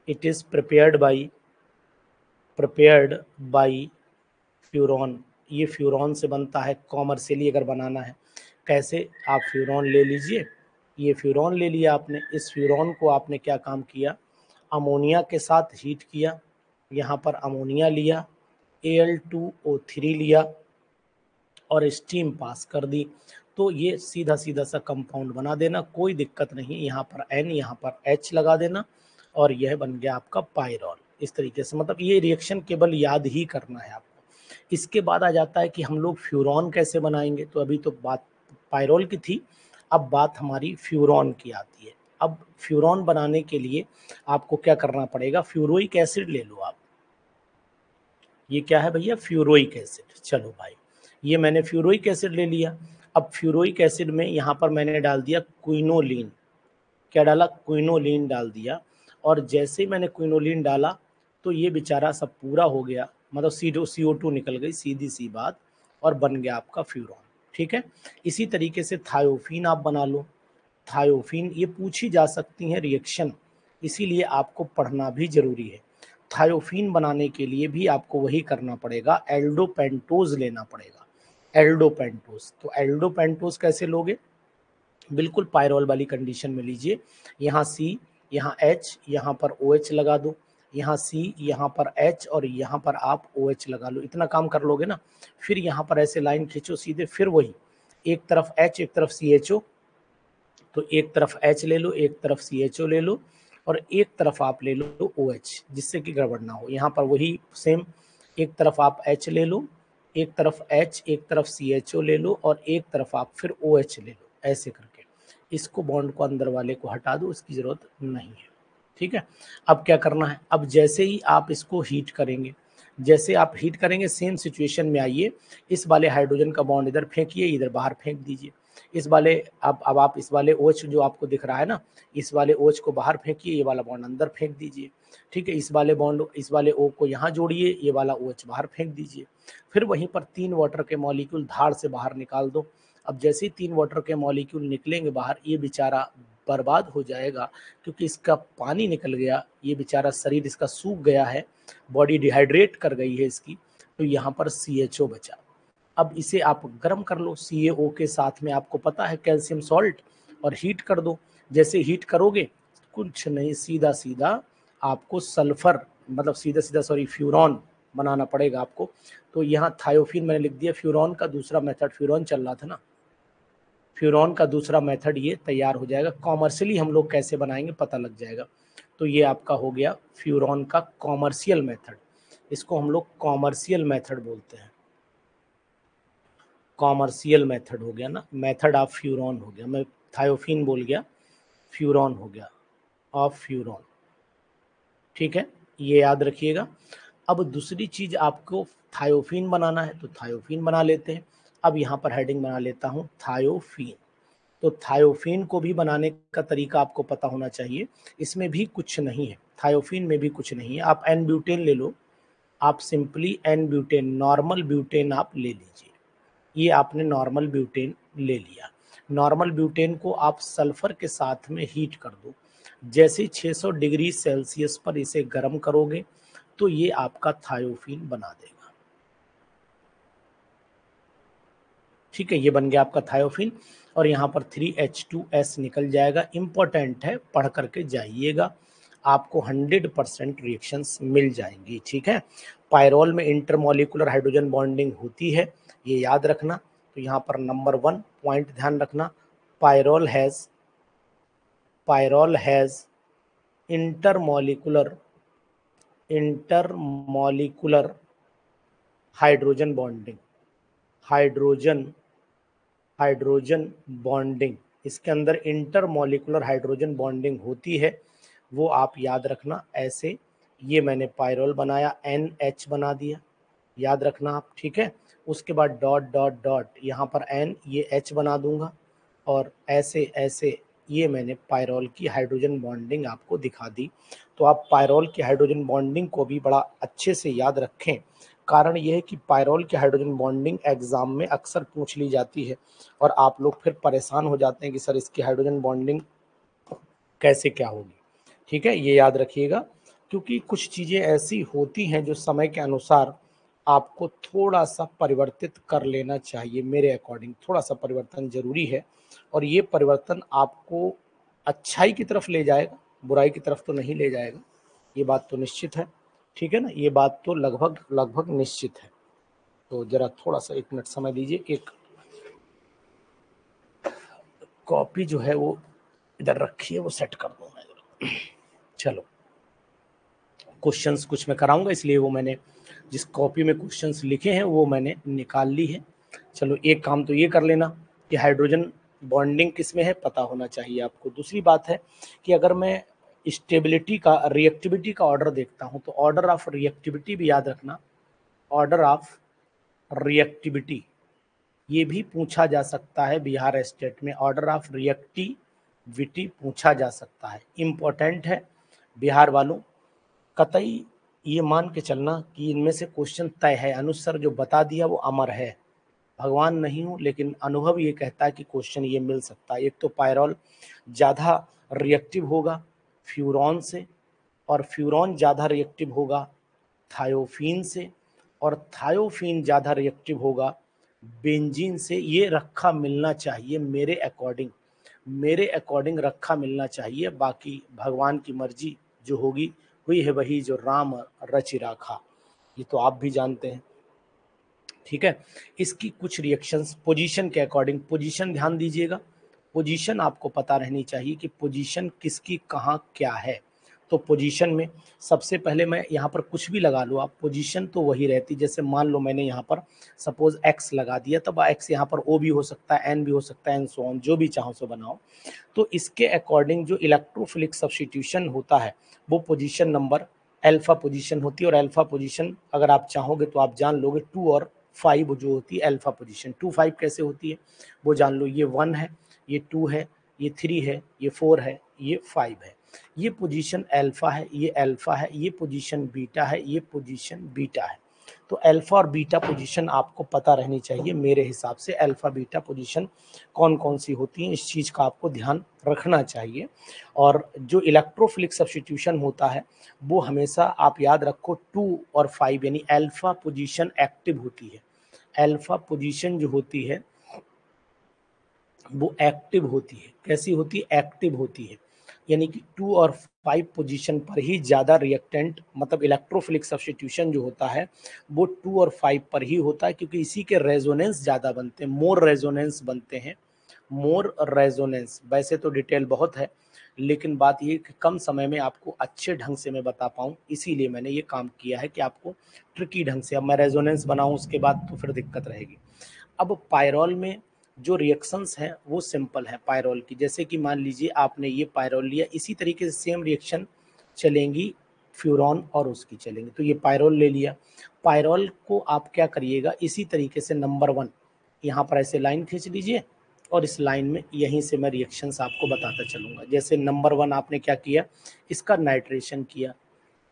it is prepared by prepared by furan. ये फ्यूरॉन से बनता है कॉमर्शियली। अगर बनाना है कैसे, आप फ्यूरॉन ले लीजिए, ये फ्यूरॉन ले लिया आपने। इस फ्यूरॉन को आपने क्या काम किया, अमोनिया के साथ हीट किया, यहाँ पर अमोनिया लिया, A L two O three लिया और स्टीम पास कर दी, तो ये सीधा सीधा सा कंपाउंड बना देना, कोई दिक्कत नहीं। यहाँ पर N, यहाँ पर H लगा देना और यह बन गया आपका पायरोल। इस तरीके से, मतलब ये रिएक्शन केवल याद ही करना है आपको। इसके बाद आ जाता है कि हम लोग फ्यूरॉन कैसे बनाएंगे। तो अभी तो बात पायरोल की थी, अब बात हमारी फ्यूरॉन की आती है। अब फ्यूरॉन बनाने के लिए आपको क्या करना पड़ेगा, फ्यूरोइक एसिड ले लो आप। ये क्या है भैया, फ्यूरोइक एसिड। चलो भाई, ये मैंने फ्यूरोइक एसिड ले लिया। अब फ्यूरोइक एसिड में यहाँ पर मैंने डाल दिया क्विनोलिन। क्या डाला, क्विनोलिन डाल दिया। और जैसे ही मैंने क्विनोलिन डाला तो ये बेचारा सब पूरा हो गया, मतलब सीधो सी ओ टू निकल गई, सीधी सी बात, और बन गया आपका फ्यूरॉन, ठीक है। इसी तरीके से थायोफीन आप बना लो। थायोफीन, ये पूछी जा सकती हैं रिएक्शन, इसीलिए आपको पढ़ना भी ज़रूरी है। थायोफीन बनाने के लिए भी आपको वही करना पड़ेगा, एल्डोपेंटोज लेना पड़ेगा, एल्डोपेंटोज। तो एल्डोपेंटोज कैसे लोगे, बिल्कुल पायरोल वाली कंडीशन में लीजिए। यहाँ C, यहाँ H, यहाँ पर OH लगा दो, यहाँ C, यहाँ पर H और यहाँ पर आप OH लगा लो। इतना काम कर लोगे ना, फिर यहाँ पर ऐसे लाइन खींचो सीधे, फिर वही एक तरफ H एक तरफ C H O, तो एक तरफ H ले लो, एक तरफ C H O ले लो और एक तरफ आप ले लो OH, जिससे कि गड़बड़ ना हो। यहाँ पर वही सेम, एक तरफ आप H ले लो, एक तरफ H, एक तरफ C H O ले लो और एक तरफ आप फिर OH ले लो, ऐसे करके। इसको, बॉन्ड को, अंदर वाले को हटा दो, इसकी ज़रूरत नहीं है, ठीक है। अब क्या करना है, अब जैसे ही आप इसको हीट करेंगे, जैसे आप हीट करेंगे सेम सिचुएशन में आइए। इस वाले हाइड्रोजन का बॉन्ड इधर फेंकिए, इधर बाहर फेंक दीजिए। इस वाले, अब अब आप इस वाले OH जो आपको दिख रहा है ना, इस वाले OH को बाहर फेंकिए, ये वाला बॉन्ड अंदर फेंक दीजिए, ठीक है। इस वाले बॉन्ड, इस वाले O को यहाँ जोड़िए, ये वाला OH बाहर फेंक दीजिए। फिर वहीं पर तीन वाटर के मॉलिक्यूल धार से बाहर निकाल दो। अब जैसे ही तीन वाटर के मॉलिक्यूल निकलेंगे बाहर, ये बेचारा बर्बाद हो जाएगा, क्योंकि इसका पानी निकल गया, ये बेचारा शरीर इसका सूख गया है, बॉडी डिहाइड्रेट कर गई है इसकी। तो यहाँ पर C H O बचा। अब इसे आप गर्म कर लो C A O के साथ में, आपको पता है कैल्शियम सॉल्ट, और हीट कर दो। जैसे हीट करोगे कुछ नहीं, सीधा सीधा आपको सल्फर, मतलब सीधा सीधा सॉरी फ्यूरॉन बनाना पड़ेगा आपको। तो यहाँ थायोफीन मैंने लिख दिया, फ्यूरॉन का दूसरा मेथड, फ्यूरॉन चल रहा था ना, फ्यूरॉन का दूसरा मेथड ये तैयार हो जाएगा। कॉमर्शियली हम लोग कैसे बनाएंगे पता लग जाएगा। तो ये आपका हो गया फ्यूरॉन का कॉमर्शियल मेथड, इसको हम लोग कॉमर्शियल मेथड बोलते हैं, कॉमर्शियल मेथड हो गया ना, मेथड ऑफ फ्यूरॉन हो गया, मैं थायोफीन बोल गया, फ्यूरॉन हो गया, ऑफ फ्यूरॉन, ठीक है, ये याद रखिएगा। अब दूसरी चीज़ आपको थायोफीन बनाना है, तो थायोफीन बना लेते हैं। अब यहाँ पर हेडिंग बना लेता हूँ थायोफीन। तो थायोफेन को भी बनाने का तरीका आपको पता होना चाहिए। इसमें भी कुछ नहीं है, थायोफेन में भी कुछ नहीं है। आप एन ब्यूटेन ले लो, आप simply N butane normal butane आप ले लीजिए। ये आपने नॉर्मल ब्यूटेन ले लिया। नॉर्मल ब्यूटेन को आप सल्फर के साथ में हीट कर दो। जैसे छह सौ डिग्री सेल्सियस पर इसे गर्म करोगे तो ये आपका थायोफीन बना देगा। ठीक है, ये बन गया आपका थायोफीन और यहाँ पर थ्री एच टू एस निकल जाएगा। इम्पोर्टेंट है, पढ़ करके जाइएगा, आपको हंड्रेड परसेंट रिएक्शंस मिल जाएंगी। ठीक है, पायरोल में इंटरमोलिकुलर हाइड्रोजन बॉन्डिंग होती है, ये याद रखना। तो यहाँ पर नंबर वन पॉइंट ध्यान रखना, pyrrole has pyrrole has intermolecular intermolecular hydrogen bonding hydrogen hydrogen bonding इसके अंदर इंटरमोलिकुलर हाइड्रोजन बॉन्डिंग होती है, वो आप याद रखना। ऐसे ये मैंने पायरोल बनाया, एन एच बना दिया, याद रखना आप। ठीक है, उसके बाद डॉट डॉट डॉट यहाँ पर N, ये H बना दूंगा और ऐसे ऐसे ये मैंने पायरोल की हाइड्रोजन बॉन्डिंग आपको दिखा दी। तो आप पायरोल की हाइड्रोजन बॉन्डिंग को भी बड़ा अच्छे से याद रखें। कारण यह है कि पायरोल की हाइड्रोजन बॉन्डिंग एग्ज़ाम में अक्सर पूछ ली जाती है और आप लोग फिर परेशान हो जाते हैं कि सर इसकी हाइड्रोजन बॉन्डिंग कैसे क्या होगी। ठीक है, ये याद रखिएगा, क्योंकि कुछ चीज़ें ऐसी होती हैं जो समय के अनुसार आपको थोड़ा सा परिवर्तित कर लेना चाहिए। मेरे अकॉर्डिंग थोड़ा सा परिवर्तन ज़रूरी है और ये परिवर्तन आपको अच्छाई की तरफ ले जाएगा, बुराई की तरफ तो नहीं ले जाएगा, ये बात तो निश्चित है। ठीक है ना, ये बात तो लगभग लगभग निश्चित है। तो ज़रा थोड़ा सा एक मिनट समय दीजिए, एक कॉपी जो है वो इधर रखिए, वो सेट कर दूँ मैं। चलो, क्वेश्चंस कुछ मैं कराऊंगा, इसलिए वो मैंने जिस कॉपी में क्वेश्चंस लिखे हैं वो मैंने निकाल ली है। चलो, एक काम तो ये कर लेना कि हाइड्रोजन बॉन्डिंग किस में है पता होना चाहिए आपको। दूसरी बात है कि अगर मैं स्टेबिलिटी का, रिएक्टिविटी का ऑर्डर देखता हूँ तो ऑर्डर ऑफ रिएक्टिविटी भी याद रखना। ऑर्डर ऑफ रिएक्टिविटी ये भी पूछा जा सकता है, बिहार स्टेट में ऑर्डर ऑफ रिएक्टिविटी पूछा जा सकता है। इम्पोर्टेंट है बिहार वालों, कतई ये मान के चलना कि इनमें से क्वेश्चन तय है। अनुज सर जो बता दिया वो अमर है, भगवान नहीं हूँ लेकिन अनुभव ये कहता है कि क्वेश्चन ये मिल सकता है। एक तो पायरोल ज़्यादा रिएक्टिव होगा फ्यूरॉन से, और फ्यूरॉन ज़्यादा रिएक्टिव होगा थायोफीन से, और थायोफीन ज़्यादा रिएक्टिव होगा बेंजीन से। ये रखा मिलना चाहिए मेरे अकॉर्डिंग, मेरे अकॉर्डिंग रखा मिलना चाहिए। बाकी भगवान की मर्जी जो होगी हुई है वही जो राम रचि राखा, ये तो आप भी जानते हैं। ठीक है, इसकी कुछ रिएक्शंस पोजीशन के अकॉर्डिंग, पोजीशन ध्यान दीजिएगा, पोजीशन आपको पता रहनी चाहिए कि पोजीशन किसकी कहाँ क्या है। तो पोजीशन में सबसे पहले मैं यहाँ पर कुछ भी लगा लूँ आप, पोजीशन तो वही रहती। जैसे मान लो मैंने यहाँ पर सपोज एक्स लगा दिया, तब एक्स यहाँ पर ओ भी हो सकता है, एन भी हो सकता है, एन सो ऑन, जो भी चाहो सो बनाओ। तो इसके अकॉर्डिंग जो इलेक्ट्रोफिलिक सब्सटीट्यूशन होता है वो पोजीशन नंबर अल्फा पोजीशन होती है। और अल्फा पोजीशन अगर आप चाहोगे तो आप जान लोगे, टू और फाइव जो होती है अल्फा पोजीशन, टू फाइव कैसे होती है वो जान लो। ये वन है, ये टू है, ये थ्री है, ये फोर है, ये फाइव है। ये पोजीशन अल्फा है, ये अल्फा है, ये पोजीशन बीटा है, ये पोजीशन बीटा है। तो अल्फा और बीटा पोजीशन आपको पता रहनी चाहिए। मेरे हिसाब से अल्फा बीटा पोजीशन कौन कौन सी होती है, इस चीज़ का आपको ध्यान रखना चाहिए। और जो इलेक्ट्रोफिलिक सब्सटीट्यूशन होता है वो हमेशा आप याद रखो टू और फाइव, यानी अल्फा पोजीशन एक्टिव होती है। अल्फा पोजीशन जो होती है वो एक्टिव होती है, कैसी होती है, एक्टिव होती है, यानी कि टू और फाइव पोजीशन पर ही ज़्यादा रिएक्टेंट, मतलब इलेक्ट्रोफिलिक सब्सटीट्यूशन जो होता है वो टू और फाइव पर ही होता है, क्योंकि इसी के रेजोनेंस ज़्यादा बनते हैं, मोर रेजोनेंस बनते हैं, मोर रेजोनेंस। वैसे तो डिटेल बहुत है लेकिन बात ये कि कम समय में आपको अच्छे ढंग से मैं बता पाऊँ, इसीलिए मैंने ये काम किया है कि आपको ट्रिकी ढंग से। अब मैं रेजोनेंस बनाऊँ उसके बाद तो फिर दिक्कत रहेगी। अब पायरोल में जो रिएक्शंस हैं वो सिंपल है पायरोल की। जैसे कि मान लीजिए आपने ये पायरोल लिया, इसी तरीके से सेम रिएक्शन चलेंगी फ्यूरॉन और उसकी चलेंगी। तो ये पायरोल ले लिया, पायरोल को आप क्या करिएगा, इसी तरीके से नंबर वन यहाँ पर ऐसे लाइन खींच लीजिए और इस लाइन में यहीं से मैं रिएक्शंस आपको बताता चलूँगा। जैसे नंबर वन आपने क्या किया, इसका नाइट्रेशन किया।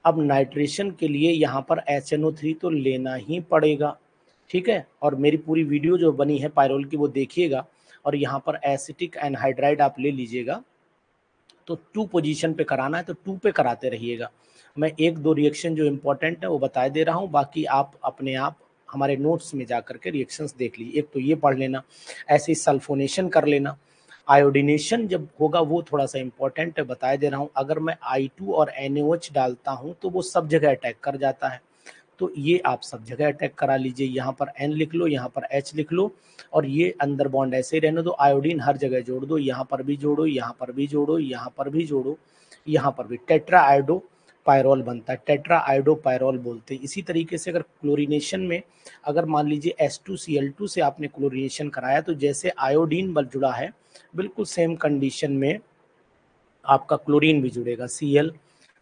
अब नाइट्रेशन के लिए यहाँ पर एच एन ओ थ्री तो लेना ही पड़ेगा, ठीक है। और मेरी पूरी वीडियो जो बनी है पायरोल की वो देखिएगा। और यहाँ पर एसिटिक एनहाइड्राइड आप ले लीजिएगा। तो टू पोजीशन पे कराना है तो टू पे कराते रहिएगा। मैं एक दो रिएक्शन जो इम्पोर्टेंट है वो बता दे रहा हूँ, बाकी आप अपने आप हमारे नोट्स में जा करके रिएक्शंस देख लीजिए। एक तो ये पढ़ लेना, ऐसे ही सल्फोनेशन कर लेना। आयोडीनेशन जब होगा वो थोड़ा सा इम्पोर्टेंट है, बताया दे रहा हूँ। अगर मैं आई टू और एन ओ एच डालता हूँ तो वो सब जगह अटैक कर जाता है, तो ये आप सब जगह अटैक करा लीजिए। यहाँ पर N लिख लो, यहाँ पर H लिख लो, और ये अंदर बॉन्ड ऐसे ही रहने दो। आयोडीन हर जगह जोड़ दो, यहाँ पर भी जोड़ो, यहाँ पर भी जोड़ो, यहाँ पर भी जोड़ो, यहाँ पर भी। टेट्रा आयोडो पायरोल बनता है, टेट्रा आयोडो पायरोल बोलते हैं। इसी तरीके से अगर क्लोरीनेशन में अगर मान लीजिए S two C L two से आपने क्लोरीनेशन कराया तो जैसे आयोडीन बल जुड़ा है बिल्कुल सेम कंडीशन में आपका क्लोरीन भी जुड़ेगा। Cl,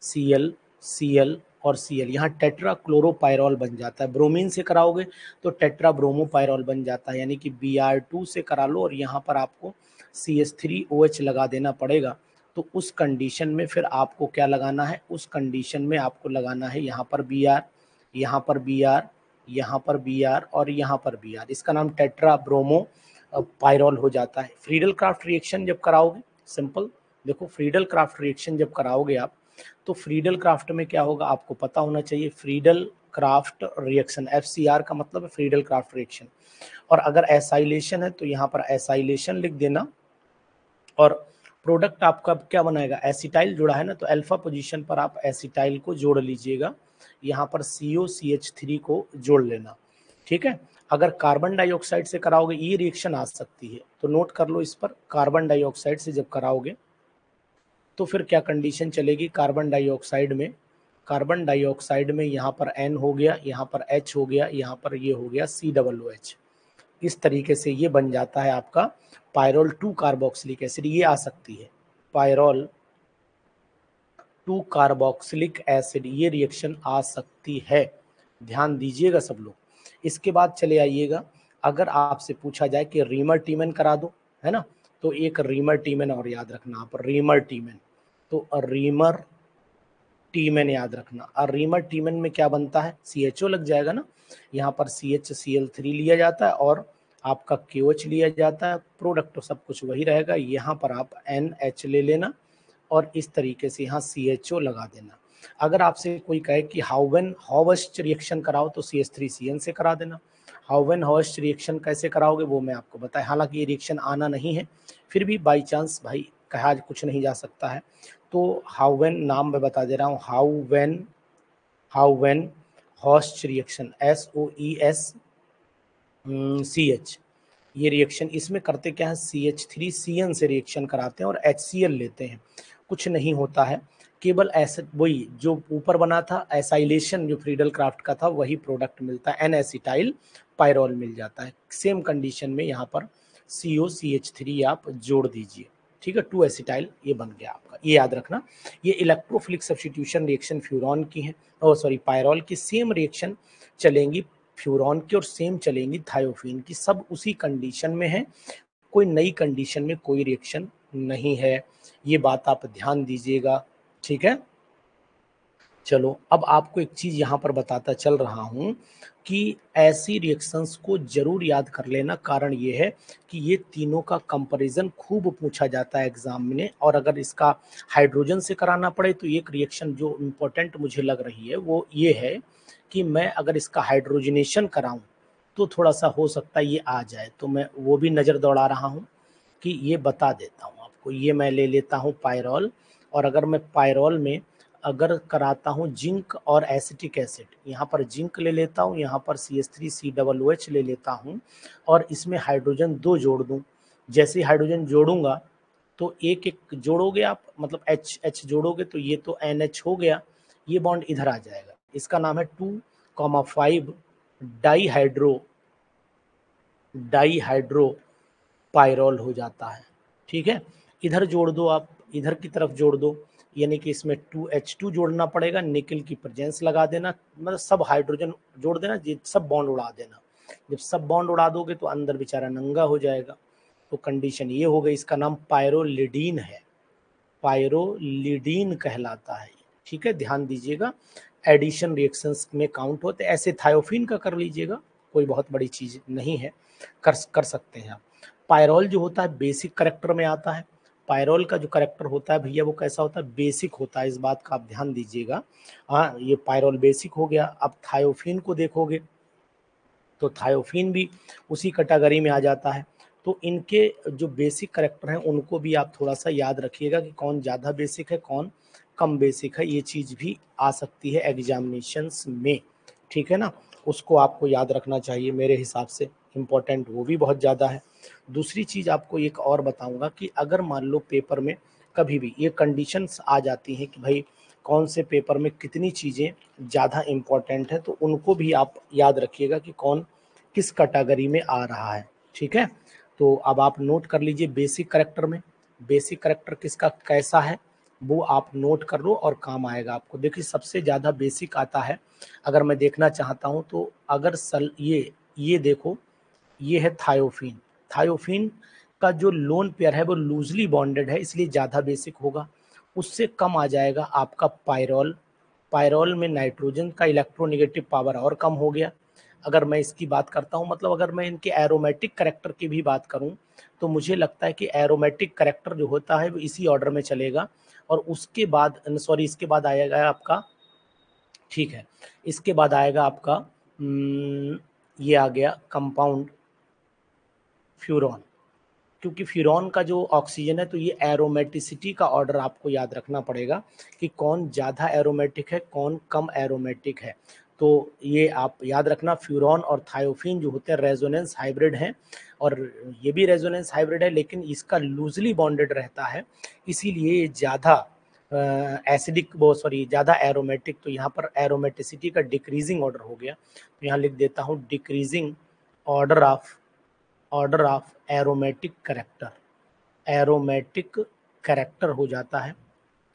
Cl, Cl और Cl, यहाँ टेट्रा क्लोरोपायरोल बन जाता है। ब्रोमीन से कराओगे तो टेट्रा ब्रोमोपायरोल बन जाता है, यानी कि बी आर टू से करा लो और यहाँ पर आपको C S three O H लगा देना पड़ेगा। तो उस कंडीशन में फिर आपको क्या लगाना है, उस कंडीशन में आपको लगाना है यहाँ पर बी आर, यहाँ पर बी आर, यहाँ पर बी आर और यहाँ पर बी आर। इसका नाम टेट्रा ब्रोमो पायरोल हो जाता है। फ्रीडल क्राफ्ट रिएक्शन जब कराओगे, सिंपल देखो, फ्रीडल क्राफ्ट रिएक्शन जब कराओगे आप तो फ्रीडल क्राफ्ट में क्या होगा आपको पता होना चाहिए। Friedel Crafts reaction, F C R का मतलब है फ्रीडल क्राफ्ट रिएक्शन। और अगर एसाइलेशन है तो यहाँ पर एसाइलेशन लिख देना। और प्रोडक्ट आपका क्या बनाएगा, एसिटाइल जुड़ा है ना, तो अल्फा पोजीशन पर आप एसिटाइल को जोड़ लीजिएगा। यहाँ पर सी ओ सी एच थ्री को जोड़ लेना, ठीक है। अगर कार्बन डाइऑक्साइड से कराओगे ये रिएक्शन आ सकती है, तो नोट कर लो इस पर। कार्बन डाइऑक्साइड से जब कराओगे तो फिर क्या कंडीशन चलेगी, कार्बन डाइऑक्साइड में कार्बन डाइऑक्साइड में यहाँ पर एन हो गया, यहाँ पर एच हो गया, यहाँ पर ये हो गया सी डबल ओ एच। इस तरीके से ये बन जाता है आपका पायरोल टू कार्बोक्सिलिक एसिड। ये आ सकती है पायरोल टू कार्बोक्सिलिक एसिड, ये रिएक्शन आ सकती है, ध्यान दीजिएगा सब लोग। इसके बाद चले आइएगा, अगर आपसे पूछा जाए कि रेमर-टीमैन करा दो, है ना, तो एक रेमर-टीमैन और याद रखना आप, रेमर-टीमैन। तो रेमर-टीमैन याद रखना। और रेमर-टीमैन में क्या बनता है, सी एच ओ लग जाएगा ना, यहाँ पर C H C L three लिया जाता है और आपका के ओ एच लिया जाता है। प्रोडक्ट तो सब कुछ वही रहेगा। यहाँ पर आप एन एच ले लेना और इस तरीके से यहाँ सी एच ओ लगा देना। अगर आपसे कोई कहे कि हाउबेन-होएस्ट रिएक्शन कराओ तो C H three C N से करा देना। हाउबेन-होएस्ट रिएक्शन कैसे कराओगे वो मैं आपको बताया। हालांकि ये रिएक्शन आना नहीं है, फिर भी बाई चांस भाई कहा कुछ नहीं जा सकता है, तो हाउबेन नाम मैं बता दे रहा हूँ, Houben Houben Hoesch reaction, S O E S C H. ये रिएक्शन इसमें करते क्या है, C H three C N से रिएक्शन कराते हैं और एच सी एल लेते हैं। कुछ नहीं होता है, केवल ऐसा वही जो ऊपर बना था एसाइलेशन जो फ्रीडल क्राफ्ट का था वही प्रोडक्ट मिलता है, एन एसिटाइल पायरोल मिल जाता है। सेम कंडीशन में यहाँ पर सी ओ सी एच थ्री आप जोड़ दीजिए, ठीक है, टू एसिटाइल ये बन गया आपका। ये याद रखना, ये इलेक्ट्रोफिलिक सब्सटीट्यूशन रिएक्शन फ्यूरॉन की है, और सॉरी पायरोल की। सेम रिएक्शन चलेंगी फ्यूरॉन की और सेम चलेंगी थायोफीन की, सब उसी कंडीशन में है, कोई नई कंडीशन में कोई रिएक्शन नहीं है। ये बात आप ध्यान दीजिएगा, ठीक है। चलो अब आपको एक चीज़ यहाँ पर बताता चल रहा हूँ कि ऐसी रिएक्शंस को जरूर याद कर लेना। कारण ये है कि ये तीनों का कंपैरिजन खूब पूछा जाता है एग्जाम में। और अगर इसका हाइड्रोजन से कराना पड़े तो एक रिएक्शन जो इम्पोर्टेंट मुझे लग रही है वो ये है कि मैं अगर इसका हाइड्रोजनेशन कराऊं तो थोड़ा सा हो सकता है ये आ जाए, तो मैं वो भी नज़र दौड़ा रहा हूं कि ये बता देता हूं आपको। ये मैं ले लेता हूं पायरोल, और अगर मैं पायरोल में अगर कराता हूं जिंक और एसिटिक एसिड, यहां पर जिंक ले लेता हूं, यहां पर C S three C double O H ले लेता हूं और इसमें हाइड्रोजन दो जोड़ दूँ। जैसे हाइड्रोजन जोड़ूंगा तो एक एक जोड़ोगे आप, मतलब एच एच जोड़ोगे तो ये तो एन एच हो गया, ये बॉन्ड इधर आ जाएगा। इसका नाम है two, five dihydro dihydro pyrrole हो जाता है, ठीक है। इधर जोड़ दो आप, इधर की तरफ जोड़ दो, यानी कि इसमें टू एच टू जोड़ना पड़ेगा, निकल की प्रेजेंस लगा देना, मतलब सब हाइड्रोजन जोड़ देना, सब बॉन्ड उड़ा देना। जब सब बॉन्ड उड़ा दोगे तो अंदर बेचारा नंगा हो जाएगा, तो कंडीशन ये हो गई, इसका नाम पायरोलिडीन है, पायरोलिडीन कहलाता है। ठीक है, ध्यान दीजिएगा, एडिशन रिएक्शंस में काउंट होते। ऐसे थायोफिन का कर लीजिएगा, कोई बहुत बड़ी चीज़ नहीं है, कर कर सकते हैं आप। पायरोल जो होता है बेसिक करेक्टर में आता है, पायरोल का जो करेक्टर होता है भैया वो कैसा होता है, बेसिक होता है, इस बात का आप ध्यान दीजिएगा। हाँ, ये पायरोल बेसिक हो गया। अब थायोफिन को देखोगे तो थायोफिन भी उसी कैटेगरी में आ जाता है। तो इनके जो बेसिक करेक्टर हैं उनको भी आप थोड़ा सा याद रखिएगा कि कौन ज़्यादा बेसिक है कौन कम बेसिक है, ये चीज़ भी आ सकती है एग्जामिनेशंस में। ठीक है ना, उसको आपको याद रखना चाहिए, मेरे हिसाब से इम्पोर्टेंट वो भी बहुत ज़्यादा है। दूसरी चीज़ आपको एक और बताऊंगा कि अगर मान लो पेपर में कभी भी ये कंडीशंस आ जाती हैं कि भाई कौन से पेपर में कितनी चीज़ें ज़्यादा इम्पॉर्टेंट है, तो उनको भी आप याद रखिएगा कि कौन किस कैटेगरी में आ रहा है। ठीक है, तो अब आप नोट कर लीजिए बेसिक करेक्टर में, बेसिक करेक्टर किसका कैसा है वो आप नोट कर लो और काम आएगा आपको। देखिए सबसे ज़्यादा बेसिक आता है, अगर मैं देखना चाहता हूँ तो अगर सल ये ये देखो, ये है थायोफिन। थायोफिन का जो लोन पेयर है वो लूजली बॉन्डेड है, इसलिए ज़्यादा बेसिक होगा। उससे कम आ जाएगा आपका पायरोल। पायरोल में नाइट्रोजन का इलेक्ट्रोनेगेटिव पावर और कम हो गया। अगर मैं इसकी बात करता हूँ, मतलब अगर मैं इनके एरोमेटिक करेक्टर की भी बात करूँ तो मुझे लगता है कि एरोमेटिक करेक्टर जो होता है वो इसी ऑर्डर में चलेगा, और उसके बाद सॉरी इसके बाद आएगा आपका, ठीक है, इसके बाद आएगा आपका न, ये आ गया कंपाउंड फ्यूरॉन, क्योंकि फ्यूरॉन का जो ऑक्सीजन है, तो ये एरोमेटिसिटी का ऑर्डर आपको याद रखना पड़ेगा कि कौन ज़्यादा एरोमेटिक है कौन कम एरोमेटिक है। तो ये आप याद रखना, फ्यूरॉन और थायोफिन जो होते हैं रेजोनेंस हाइब्रिड हैं, और ये भी रेजोनेंस हाइब्रिड है लेकिन इसका लूजली बॉन्डेड रहता है, इसीलिए ये ज़्यादा एसिडिक वो सॉरी ज़्यादा एरोमेटिक। तो यहाँ पर एरोमेटिसिटी का डिक्रीजिंग ऑर्डर हो गया, तो यहाँ लिख देता हूँ decreasing order of order of aromatic character. Aromatic character हो जाता है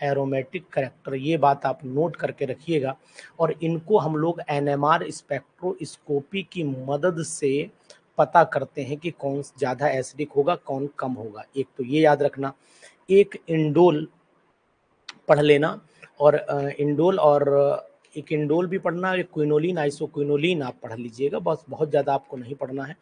एरोमेटिक करेक्टर, ये बात आप नोट करके रखिएगा। और इनको हम लोग एनएमआर स्पेक्ट्रोस्कोपी की मदद से पता करते हैं कि कौन ज़्यादा एसिडिक होगा कौन कम होगा। एक तो ये याद रखना, एक इंडोल पढ़ लेना, और इंडोल और एक इंडोल भी पढ़ना, एक क्विनोलिन आइसोक्विनोलिन आप पढ़ लीजिएगा, बस बहुत ज़्यादा आपको नहीं पढ़ना है।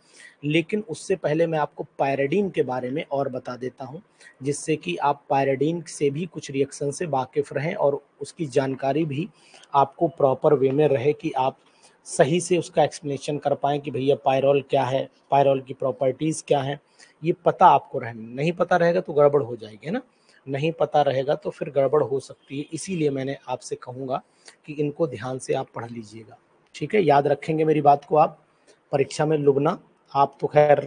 लेकिन उससे पहले मैं आपको पायरिडीन के बारे में और बता देता हूं, जिससे कि आप पायरिडीन से भी कुछ रिएक्शन से वाकिफ़ रहें और उसकी जानकारी भी आपको प्रॉपर वे में रहे कि आप सही से उसका एक्सप्लेनेशन कर पाएँ कि भैया पायरोल क्या है, पायरोल की प्रॉपर्टीज़ क्या हैं, ये पता आपको रहना। नहीं पता रहेगा तो गड़बड़ हो जाएगी, है ना, नहीं पता रहेगा तो फिर गड़बड़ हो सकती है। इसीलिए मैंने आपसे कहूँगा कि इनको ध्यान से आप पढ़ लीजिएगा। ठीक है, याद रखेंगे मेरी बात को आप, परीक्षा में लुभना। आप तो खैर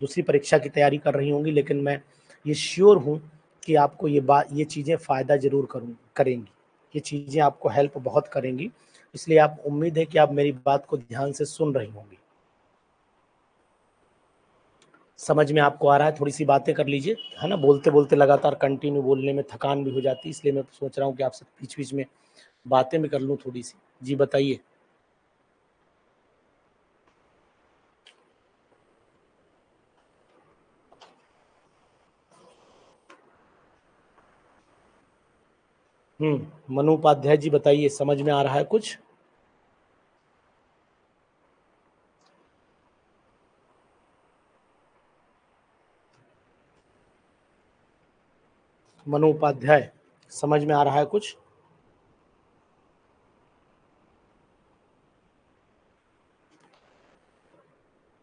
दूसरी परीक्षा की तैयारी कर रही होंगी, लेकिन मैं ये श्योर हूँ कि आपको ये बात ये चीज़ें फ़ायदा ज़रूर करूँ करेंगी, ये चीज़ें आपको हेल्प बहुत करेंगी। इसलिए आप, उम्मीद है कि आप मेरी बात को ध्यान से सुन रही होंगी। समझ में आपको आ रहा है, थोड़ी सी बातें कर लीजिए, है ना, बोलते बोलते लगातार कंटिन्यू बोलने में थकान भी हो जाती है, इसलिए मैं सोच रहा हूँ कि आपसे बीच बीच में बातें भी कर लूँ थोड़ी सी। जी बताइए। हम्म मनु उपाध्याय जी बताइए, समझ में आ रहा है कुछ? मनु उपाध्याय, समझ में आ रहा है कुछ?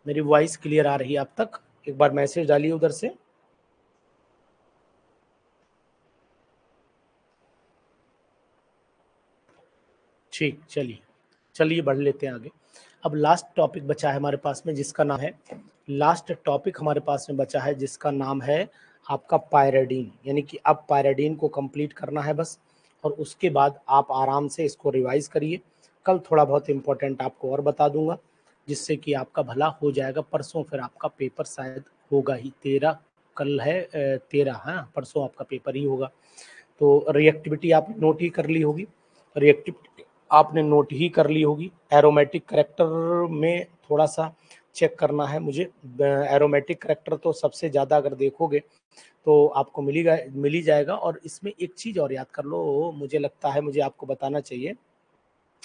मेरी वॉइस क्लियर आ रही है आप तक? एक बार मैसेज डालिए उधर से। ठीक, चलिए चलिए बढ़ लेते हैं आगे। अब लास्ट टॉपिक बचा है हमारे पास में, जिसका नाम है लास्ट टॉपिक हमारे पास में बचा है जिसका नाम है आपका पायरिडीन, यानी कि अब पायरिडीन को कंप्लीट करना है बस, और उसके बाद आप आराम से इसको रिवाइज करिए। कल थोड़ा बहुत इम्पोर्टेंट आपको और बता दूंगा, जिससे कि आपका भला हो जाएगा। परसों फिर आपका पेपर शायद होगा ही, तेरह कल है तेरह हाँ परसों आपका पेपर ही होगा। तो रिएक्टिविटी आप नोट ही कर ली होगी, रिएक्टिविटी आपने नोट ही कर ली होगी। एरोमेटिक करेक्टर में थोड़ा सा चेक करना है मुझे। एरोमेटिक करैक्टर तो सबसे ज़्यादा अगर देखोगे तो आपको मिलेगा मिली जाएगा। और इसमें एक चीज़ और याद कर लो, मुझे लगता है मुझे आपको बताना चाहिए,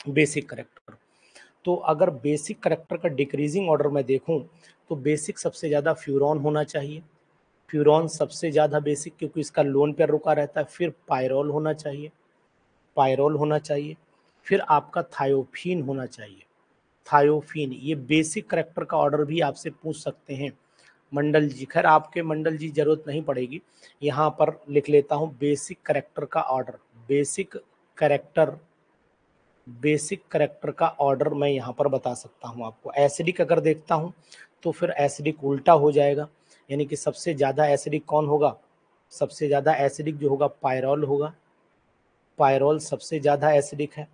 बेसिक करैक्टर। तो अगर बेसिक करैक्टर का डिक्रीजिंग ऑर्डर मैं देखूं तो बेसिक सबसे ज़्यादा फ्यूरॉन होना चाहिए, फ्यूरॉन सबसे ज़्यादा बेसिक क्योंकि इसका लोन पेयर रुका रहता है। फिर पायरोल होना चाहिए, पायरोल होना चाहिए। फिर आपका थायोफीन होना चाहिए, थायोफीन। ये बेसिक करैक्टर का ऑर्डर भी आपसे पूछ सकते हैं मंडल जी। खैर आपके मंडल जी ज़रूरत नहीं पड़ेगी, यहाँ पर लिख लेता हूँ बेसिक करैक्टर का order, basic character basic character का ऑर्डर मैं यहाँ पर बता सकता हूँ आपको। एसिडिक अगर देखता हूँ तो फिर एसिडिक उल्टा हो जाएगा, यानी कि सबसे ज़्यादा एसिडिक कौन होगा? सबसे ज़्यादा एसिडिक जो होगा पायरोल होगा, पायरोल सबसे ज़्यादा एसिडिक है।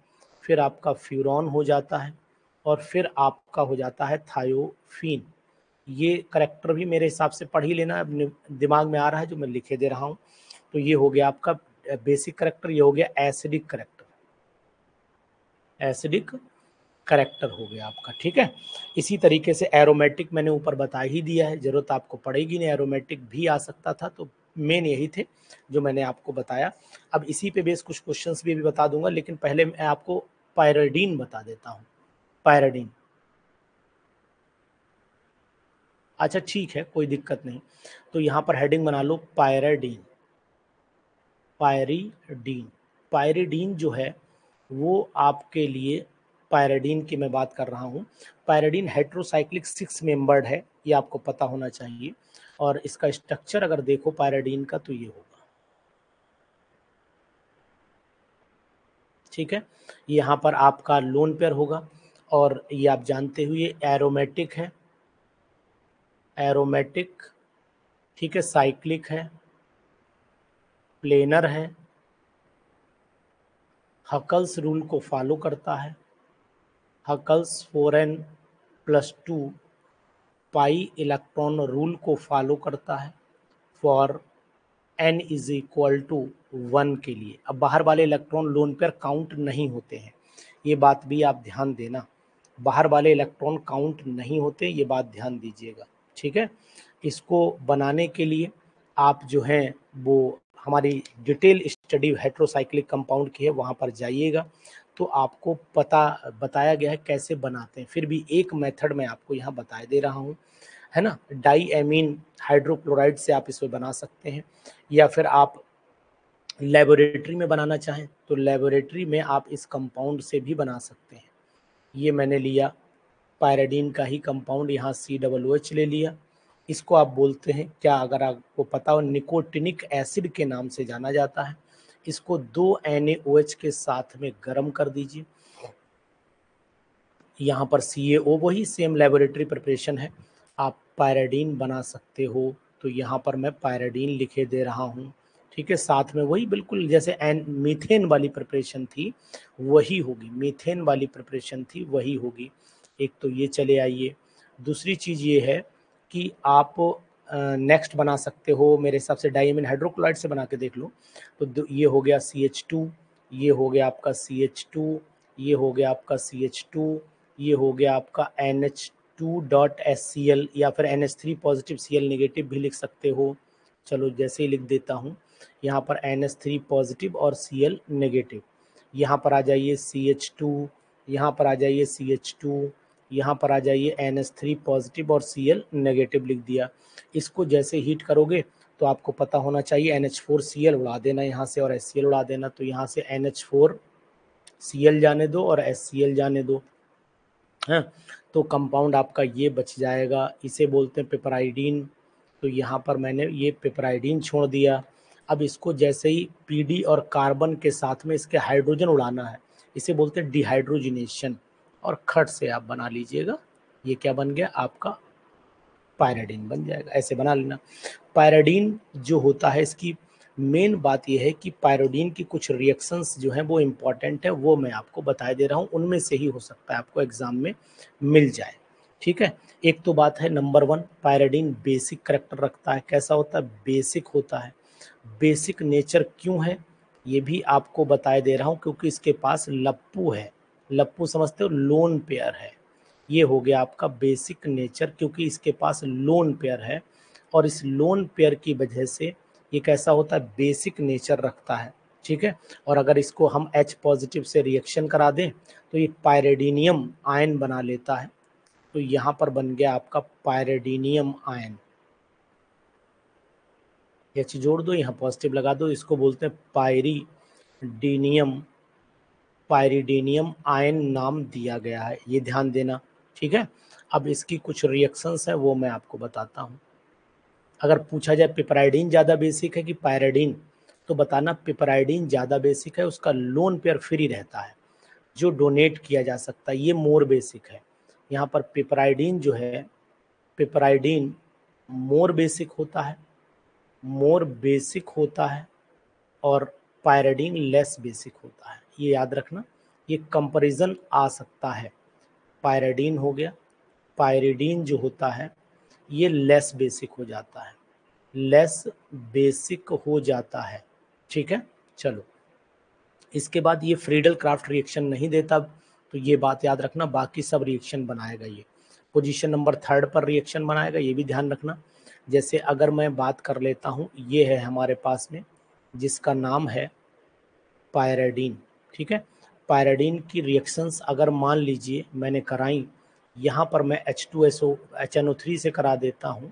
फिर आपका फ्यूरॉन हो जाता है और फिर आपका हो जाता है थायोफीन। ये करैक्टर भी मेरे हिसाब से पढ़ ही लेना, अब दिमाग में आ रहा है जो मैं लिखे दे रहा हूँ। तो ये हो गया आपका बेसिक करैक्टर, ये हो गया एसिडिक करैक्टर, एसिडिक करैक्टर हो गया आपका, ठीक है। इसी तरीके से एरोमेटिक मैंने ऊपर बता ही दिया है, ज़रूरत आपको पड़ेगी नहीं, एरोमेटिक भी आ सकता था। तो मेन यही थे जो मैंने आपको बताया। अब इसी पे बेस कुछ क्वेश्चंस भी, भी बता दूंगा, लेकिन पहले मैं आपको पायरिडीन बता देता हूँ। पायरिडीन, अच्छा ठीक है, कोई दिक्कत नहीं। तो यहाँ पर हेडिंग बना लो, पायरिडीन। पायरिडीन पायरिडीन जो है वो आपके लिए, पायरिडीन की मैं बात कर रहा हूँ, पायरिडीन हेट्रोसाइक्लिक सिक्स मेंबर्ड है, ये आपको पता होना चाहिए। और इसका स्ट्रक्चर अगर देखो पायरिडीन का तो ये होगा, ठीक है। यहाँ पर आपका लोन पेयर होगा और ये आप जानते हुए एरोमेटिक है, एरोमेटिक, ठीक है, साइक्लिक है, प्लेनर है, हकल्स रूल को फॉलो करता है, Huckel's four N plus two pi electron rule को फॉलो करता है for N is equal to one के लिए। अब बाहर वाले इलेक्ट्रॉन लोन पेयर काउंट नहीं होते हैं, ये बात भी आप ध्यान देना, बाहर वाले इलेक्ट्रॉन काउंट नहीं होते, ये बात ध्यान दीजिएगा, ठीक है। इसको बनाने के लिए आप जो हैं वो हमारी डिटेल स्टडी हेट्रोसाइक्लिक कंपाउंड की है, वहाँ पर जाइएगा तो आपको पता बताया गया है कैसे बनाते हैं। फिर भी एक मेथड मैं आपको यहाँ बता दे रहा हूँ, है ना। डाई एमीन हाइड्रोक्लोराइड से आप इसमें बना सकते हैं, या फिर आप लेबोरेटरी में बनाना चाहें तो लेबोरेटरी में आप इस कंपाउंड से भी बना सकते हैं। ये मैंने लिया पायरिडीन का ही कंपाउंड, यहाँ सी डबल ओ एच ले लिया, इसको आप बोलते हैं क्या, अगर आपको पता हो, निकोटिनिक एसिड के नाम से जाना जाता है। इसको दो एन ए ओ एच के साथ में गर्म कर दीजिए, यहाँ पर सी ए ओ, वही सेम लेबोरेटरी प्रिपरेशन है, आप पायरिडीन बना सकते हो। तो यहाँ पर मैं पायरिडीन लिखे दे रहा हूँ, ठीक है। साथ में वही बिल्कुल जैसे एन मीथेन वाली प्रिपरेशन थी वही होगी, मीथेन वाली प्रिपरेशन थी वही होगी। एक तो ये चले आइए, दूसरी चीज़ ये है कि आप नेक्स्ट uh, बना सकते हो, मेरे हिसाब से डायमीन हाइड्रोक्लोराइड से बना के देख लो। तो ये हो गया सी एच टू, ये हो गया आपका सी एच टू, ये हो गया आपका सी एच टू, ये हो गया आपका N H two dot S C L, या फिर N H three positive C L negative भी लिख सकते हो। चलो जैसे ही लिख देता हूँ, यहाँ पर एन एच थ्री पॉजिटिव और सी एल नेगेटिव। यहाँ पर आ जाइए सी एच टू, यहाँ पर आ जाइए सी एच टू, यहाँ पर आ जाइए एन एच थ्री पॉजिटिव और सी एल नेगेटिव लिख दिया। इसको जैसे हीट करोगे तो आपको पता होना चाहिए N H four C L उड़ा देना यहाँ से और एस सी एल उड़ा देना। तो यहाँ से N H four C L जाने दो और एस सी एल जाने दो, हाँ। तो कंपाउंड आपका ये बच जाएगा, इसे बोलते हैं पिपराइडीन। तो यहाँ पर मैंने ये पिपराइडीन छोड़ दिया। अब इसको जैसे ही पी डी और कार्बन के साथ में इसके हाइड्रोजन उड़ाना है, इसे बोलते हैं डिहाइड्रोजिनेशन, और खट से आप बना लीजिएगा। ये क्या बन गया आपका, पायरिडीन बन जाएगा, ऐसे बना लेना। पायरिडीन जो होता है इसकी मेन बात यह है कि पायरिडीन की कुछ रिएक्शंस जो हैं वो इम्पॉर्टेंट है, वो मैं आपको बताए दे रहा हूँ, उनमें से ही हो सकता है आपको एग्जाम में मिल जाए, ठीक है। एक तो बात है number one, pyridine basic character रखता है। कैसा होता है? बेसिक होता है। बेसिक नेचर क्यों है ये भी आपको बताए दे रहा हूँ, क्योंकि इसके पास लप्पू है। लप्पू समझते हो, लोन पेयर है। ये हो गया आपका बेसिक नेचर, क्योंकि इसके पास लोन पेयर है और इस लोन पेयर की वजह से ये कैसा होता है, बेसिक नेचर रखता है। ठीक है, और अगर इसको हम H पॉजिटिव से रिएक्शन करा दें तो ये पायरेडीनियम आयन बना लेता है। तो यहाँ पर बन गया आपका पायरेडीनियम आयन। ये चीज जोड़ दो, यहाँ पॉजिटिव लगा दो, इसको बोलते हैं पायरीडीनियम, पायरीडीनियम आयन नाम दिया गया है, ये ध्यान देना। ठीक है, अब इसकी कुछ रिएक्शंस है वो मैं आपको बताता हूँ। अगर पूछा जाए पिपराइडीन ज़्यादा बेसिक है कि पायराडीन, तो बताना पिपराइडीन ज़्यादा बेसिक है, उसका लोन पेयर फ्री रहता है जो डोनेट किया जा सकता है, ये मोर बेसिक है। यहाँ पर पिपराइडीन जो है, पिपराइडीन मोर बेसिक होता है, मोर बेसिक होता है, और पायराडीन लेस बेसिक होता है, ये याद रखना। ये कंपैरिजन आ सकता है, पायराडीन हो गया, पायरीडीन जो होता है ये लेस बेसिक हो जाता है, लेस बेसिक हो जाता है। ठीक है, चलो इसके बाद ये फ्रीडल क्राफ्ट रिएक्शन नहीं देता, तो ये बात याद रखना, बाकी सब रिएक्शन बनाएगा। ये पोजीशन नंबर थर्ड पर रिएक्शन बनाएगा, ये भी ध्यान रखना। जैसे अगर मैं बात कर लेता हूँ, ये है हमारे पास में जिसका नाम है पायराडीन। ठीक है, पायराडीन की रिएक्शंस अगर मान लीजिए मैंने कराई, यहाँ पर मैं H two S O H N O three से करा देता हूँ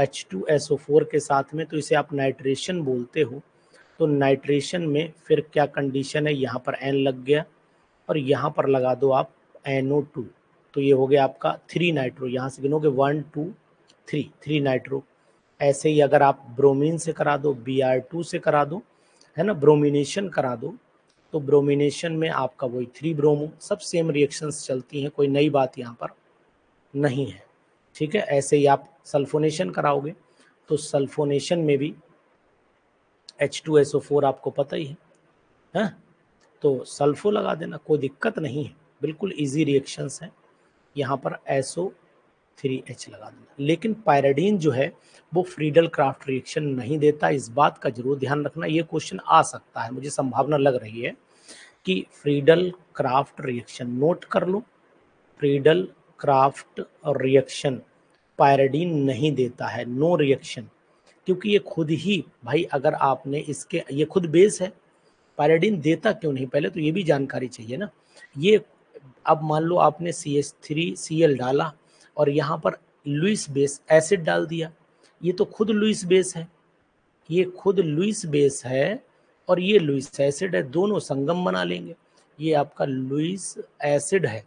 H two S O four के साथ में, तो इसे आप नाइट्रेशन बोलते हो। तो नाइट्रेशन में फिर क्या कंडीशन है, यहाँ पर N लग गया और यहाँ पर लगा दो आप N O टू, तो ये हो गया आपका थ्री नाइट्रो, यहाँ से गिनोगे one two three, three nitro. ऐसे ही अगर आप ब्रोमीन से करा दो, B R टू से करा दो, है ना, ब्रोमिनेशन करा दो, तो ब्रोमिनेशन में आपका वही थ्री ब्रोमो, सब सेम रिएक्शंस चलती हैं, कोई नई बात यहाँ पर नहीं है। ठीक है, ऐसे ही आप सल्फोनेशन कराओगे तो सल्फोनेशन में भी H two S O four आपको पता ही है, हाँ? तो सल्फो लगा देना, कोई दिक्कत नहीं है, बिल्कुल इजी रिएक्शंस हैं। यहाँ पर S O थ्री एच लगा देना। लेकिन पायराडीन जो है वो फ्रीडल क्राफ्ट रिएक्शन नहीं देता, इस बात का जरूर ध्यान रखना। ये क्वेश्चन आ सकता है, मुझे संभावना लग रही है कि फ्रीडल क्राफ्ट रिएक्शन, नोट कर लो, फ्रीडल क्राफ्ट रिएक्शन पायराडीन नहीं देता है, नो रिएक्शन, क्योंकि ये खुद ही भाई, अगर आपने इसके, ये खुद बेस है, पायराडीन देता क्यों नहीं, पहले तो ये भी जानकारी चाहिए ना। ये अब मान लो आपने C H three C L डाला और यहाँ पर लुइस बेस एसिड डाल दिया, ये तो खुद लुइस बेस है, ये खुद लुइस बेस है और ये लुइस एसिड है, दोनों संगम बना लेंगे। ये आपका लुइस एसिड है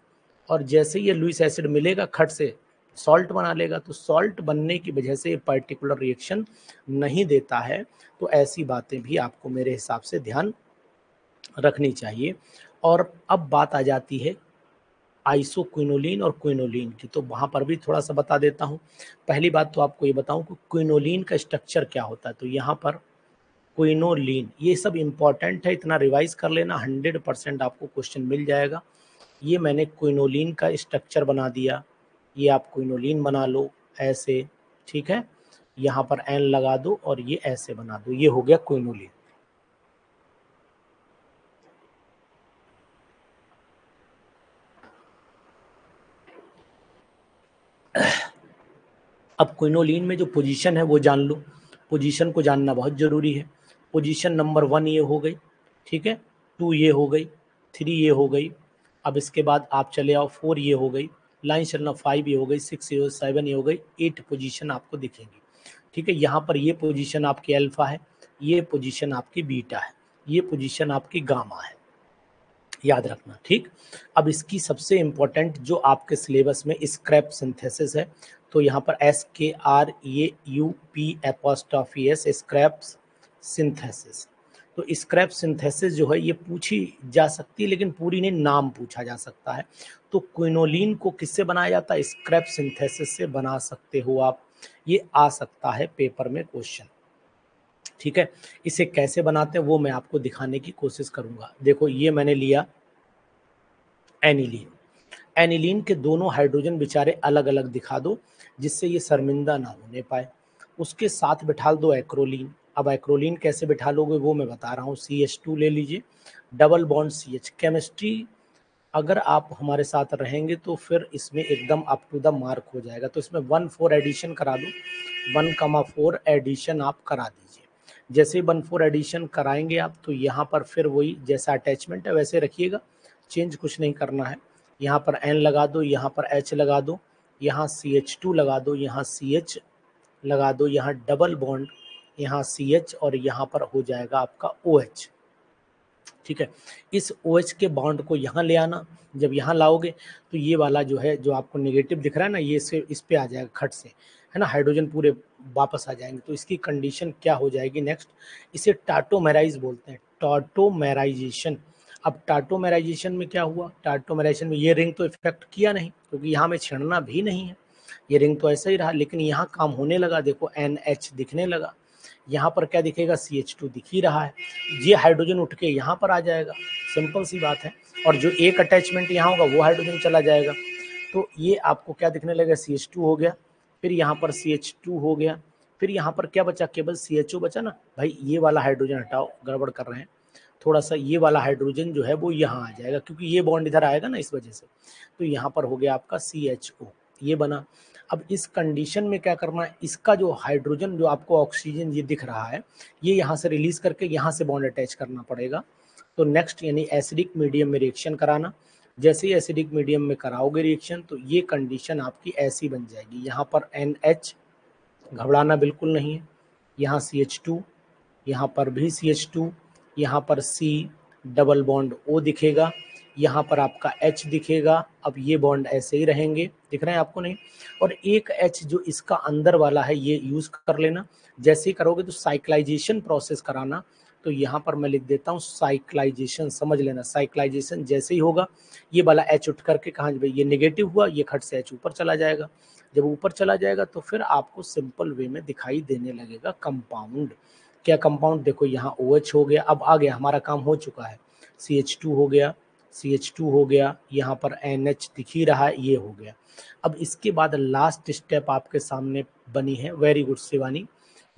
और जैसे ये लुइस एसिड मिलेगा खट से सॉल्ट बना लेगा, तो सॉल्ट बनने की वजह से ये पर्टिकुलर रिएक्शन नहीं देता है। तो ऐसी बातें भी आपको मेरे हिसाब से ध्यान रखनी चाहिए। और अब बात आ जाती है आइसोक्विनोलिन और क्विनोलिन की, तो वहाँ पर भी थोड़ा सा बता देता हूँ। पहली बात तो आपको ये बताऊँ कि क्विनोलिन का स्ट्रक्चर क्या होता है, तो यहाँ पर क्विनोलिन, ये सब इम्पॉर्टेंट है, इतना रिवाइज कर लेना, हंड्रेड परसेंट आपको क्वेश्चन मिल जाएगा। ये मैंने क्विनोलिन का स्ट्रक्चर बना दिया, ये आप क्विनोलिन बना लो ऐसे, ठीक है, यहाँ पर एन लगा दो और ये ऐसे बना दो, ये हो गया क्विनोलिन। अब क्विनोलिन में जो पोजीशन है वो जान लो, पोजीशन को जानना बहुत ज़रूरी है। पोजीशन नंबर वन ये हो गई, ठीक है, टू ये हो गई, थ्री ये हो गई, अब इसके बाद आप चले आओ फोर ये हो गई, लाइन चलना फाइव ये हो गई, सिक्स ये हो, सेवन ये हो गई, एट पोजीशन आपको दिखेंगी। ठीक है, यहाँ पर ये पोजीशन आपकी अल्फा है, ये पोजीशन आपकी बीटा है, ये पोजीशन आपकी गामा है, याद रखना। ठीक, अब इसकी सबसे इम्पोर्टेंट जो आपके सिलेबस में स्क्रैप सिंथेसिस है, तो यहाँ पर S K R A U P apostrophe S, Skraup synthesis. तो स्क्रैप सिंथेसिस जो है ये पूछी जा सकती है, लेकिन पूरी ने नाम पूछा जा सकता है। तो क्विनोलिन को किससे बनाया जाता है, स्क्रैप सिंथेसिस से बना सकते हो आप, ये आ सकता है पेपर में क्वेश्चन। ठीक है, इसे कैसे बनाते हैं वो मैं आपको दिखाने की कोशिश करूंगा। देखो, ये मैंने लिया एनिलीन, एनिलीन के दोनों हाइड्रोजन बेचारे अलग अलग दिखा दो जिससे ये शर्मिंदा ना होने पाए। उसके साथ बिठा दो एक्रोलिन। अब एक्रोलिन कैसे बिठा लोगे वो मैं बता रहा हूँ। सी एच टू ले लीजिए, double bond C H, chemistry अगर आप हमारे साथ रहेंगे तो फिर इसमें एकदम अप टू द मार्क हो जाएगा। तो इसमें वन फोर एडिशन करा दो, वन कमा फोर एडिशन आप करा दीजिए। जैसे वन फोर एडिशन कराएंगे आप तो यहाँ पर फिर वही जैसा अटैचमेंट है वैसे रखिएगा, चेंज कुछ नहीं करना है। यहाँ पर एन लगा दो, यहाँ पर एच लगा दो, यहाँ सी एच टू लगा दो, यहाँ सी एच लगा दो, यहाँ डबल बॉन्ड, यहाँ सी एच और यहाँ पर हो जाएगा आपका ओ एच। ठीक है, इस ओ एच के बॉन्ड को यहाँ ले आना। जब यहाँ लाओगे तो ये वाला जो है जो आपको नेगेटिव दिख रहा है ना, ये से इस पे आ जाएगा खट से, है ना, हाइड्रोजन पूरे वापस आ जाएंगे। तो इसकी कंडीशन क्या हो जाएगी नेक्स्ट, इसे टाटोमेराइज बोलते हैं, टाटोमेराइजेशन। अब टाटोमेराइजेशन में क्या हुआ, टाटोमेराइजेशन में ये रिंग तो इफेक्ट किया नहीं क्योंकि तो यहाँ में छेड़ना भी नहीं है, ये रिंग तो ऐसा ही रहा, लेकिन यहाँ काम होने लगा। देखो एन एच दिखने लगा, यहाँ पर क्या दिखेगा, सी एच टू दिख ही रहा है, ये हाइड्रोजन उठ के यहाँ पर आ जाएगा, सिंपल सी बात है। और जो एक अटैचमेंट यहाँ होगा वो हाइड्रोजन चला जाएगा। तो ये आपको क्या दिखने लगेगा, सी एच टू हो गया, फिर यहाँ पर सी एच टू हो गया, फिर यहाँ पर क्या बचा, केवल सी एच ओ बचा ना। भाई ये वाला हाइड्रोजन हटाओ, गड़बड़ कर रहे हैं थोड़ा सा, ये वाला हाइड्रोजन जो है वो यहाँ आ जाएगा क्योंकि ये बॉन्ड इधर आएगा ना इस वजह से। तो यहाँ पर हो गया आपका सी एच ओ, ये बना। अब इस कंडीशन में क्या करना है, इसका जो हाइड्रोजन जो आपको ऑक्सीजन ये दिख रहा है ये यहाँ से रिलीज करके यहाँ से बॉन्ड अटैच करना पड़ेगा। तो नेक्स्ट यानी एसिडिक मीडियम में रिएक्शन कराना। जैसे ही एसिडिक मीडियम में कराओगे रिएक्शन तो ये कंडीशन आपकी ऐसी बन जाएगी, यहाँ पर एन एच, घबराना बिल्कुल नहीं है, यहाँ सी एच टू, यहाँ पर भी सी एच टू, यहाँ पर सी डबल बॉन्ड ओ दिखेगा, यहाँ पर आपका H दिखेगा। अब ये बॉन्ड ऐसे ही रहेंगे, दिख रहे हैं आपको नहीं। और एक H जो इसका अंदर वाला है ये यूज़ कर लेना। जैसे ही करोगे तो साइक्लाइजेशन प्रोसेस कराना। तो यहाँ पर मैं लिख देता हूँ साइक्लाइजेशन, समझ लेना। साइक्लाइजेशन जैसे ही होगा ये वाला H उठ करके कहाँ, भाई ये नेगेटिव हुआ, ये खट से H ऊपर चला जाएगा। जब ऊपर चला जाएगा तो फिर आपको सिंपल वे में दिखाई देने लगेगा कंपाउंड। क्या कंपाउंड, देखो यहाँ OH हो गया। अब आ गया, हमारा काम हो चुका है, सी एच टू हो गया, सी एच टू हो गया, यहाँ पर एन एच दिख ही रहा है, ये हो गया। अब इसके बाद लास्ट स्टेप आपके सामने बनी है। वेरी गुड शिवानी,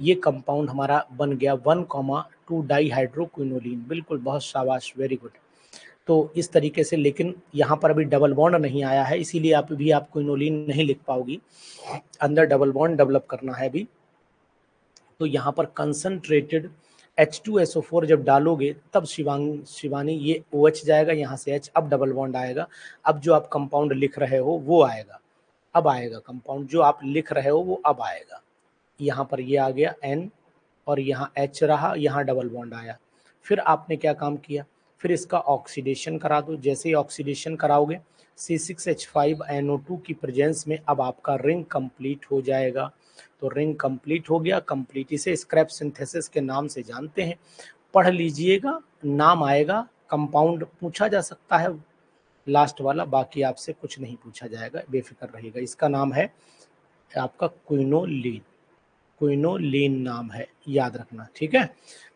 ये कंपाउंड हमारा बन गया one comma two dihydroquinoline, बिल्कुल, बहुत शाबाश, वेरी गुड। तो इस तरीके से, लेकिन यहाँ पर अभी डबल बॉन्ड नहीं आया है इसीलिए आप भी आप क्विनोलिन नहीं लिख पाओगी, अंदर डबल बॉन्ड डेवलप करना है अभी। तो यहाँ पर concentrated H two S O four जब डालोगे तब शिवांग शिवानी ये OH जाएगा, यहाँ से H, अब डबल बॉन्ड आएगा। अब जो आप कंपाउंड लिख रहे हो वो आएगा, अब आएगा कंपाउंड जो आप लिख रहे हो वो अब आएगा। यहाँ पर ये आ गया N और यहाँ H रहा, यहाँ डबल बॉन्ड आया। फिर आपने क्या काम किया, फिर इसका ऑक्सीडेशन करा दो। जैसे ही ऑक्सीडेशन कराओगे C six H five N O two की प्रेजेंस में अब आपका रिंग कंप्लीट हो जाएगा। तो रिंग कंप्लीट हो गया, कंप्लीट इसे स्क्रैप सिंथेसिस के नाम से जानते हैं, पढ़ लीजिएगा, नाम आएगा। कंपाउंड पूछा जा सकता है लास्ट वाला, बाकी आपसे कुछ नहीं पूछा जाएगा, बेफिक्र रहिएगा। इसका नाम है आपका क्विनोलिन, क्विनोलिन नाम है, याद रखना, ठीक है।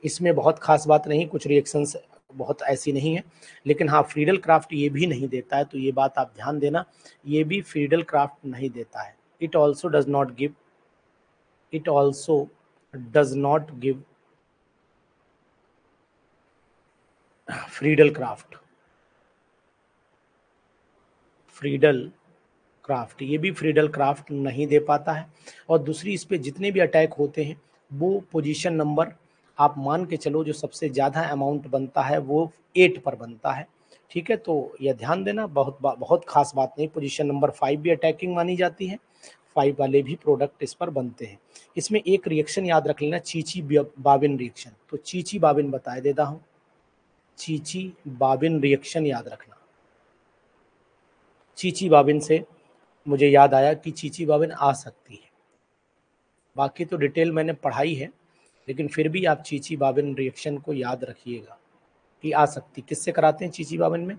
इसमें बहुत खास बात नहीं, कुछ रिएक्शंस बहुत ऐसी नहीं है, लेकिन हाँ फ्रीडल क्राफ्ट ये भी नहीं देता है, तो ये बात आप ध्यान देना, ये भी फ्रीडल क्राफ्ट नहीं देता है। It also does not give It also does not give Friedel-Crafts, Friedel-Crafts ये भी Friedel-Crafts नहीं दे पाता है। और दूसरी, इस पे जितने भी अटैक होते हैं वो पोजीशन नंबर आप मान के चलो जो सबसे ज़्यादा अमाउंट बनता है वो एट पर बनता है, ठीक है। तो यह ध्यान देना, बहुत बहुत खास बात नहीं। पोजीशन नंबर फाइव भी अटैकिंग मानी जाती है, फाइव वाले भी प्रोडक्ट इस पर बनते हैं। इसमें एक रिएक्शन याद रख लेना, चिचीबाबिन रिएक्शन। तो चिचीबाबिन बता देता हूँ, चिचीबाबिन रिएक्शन याद रखना। चिचीबाबिन से मुझे याद आया कि चिचीबाबिन आ सकती है, बाकी तो डिटेल मैंने पढ़ाई है, लेकिन फिर भी आप चिचीबाबिन रिएक्शन को याद रखिएगा कि आ सकती। किससे कराते हैं चिचीबाबिन में,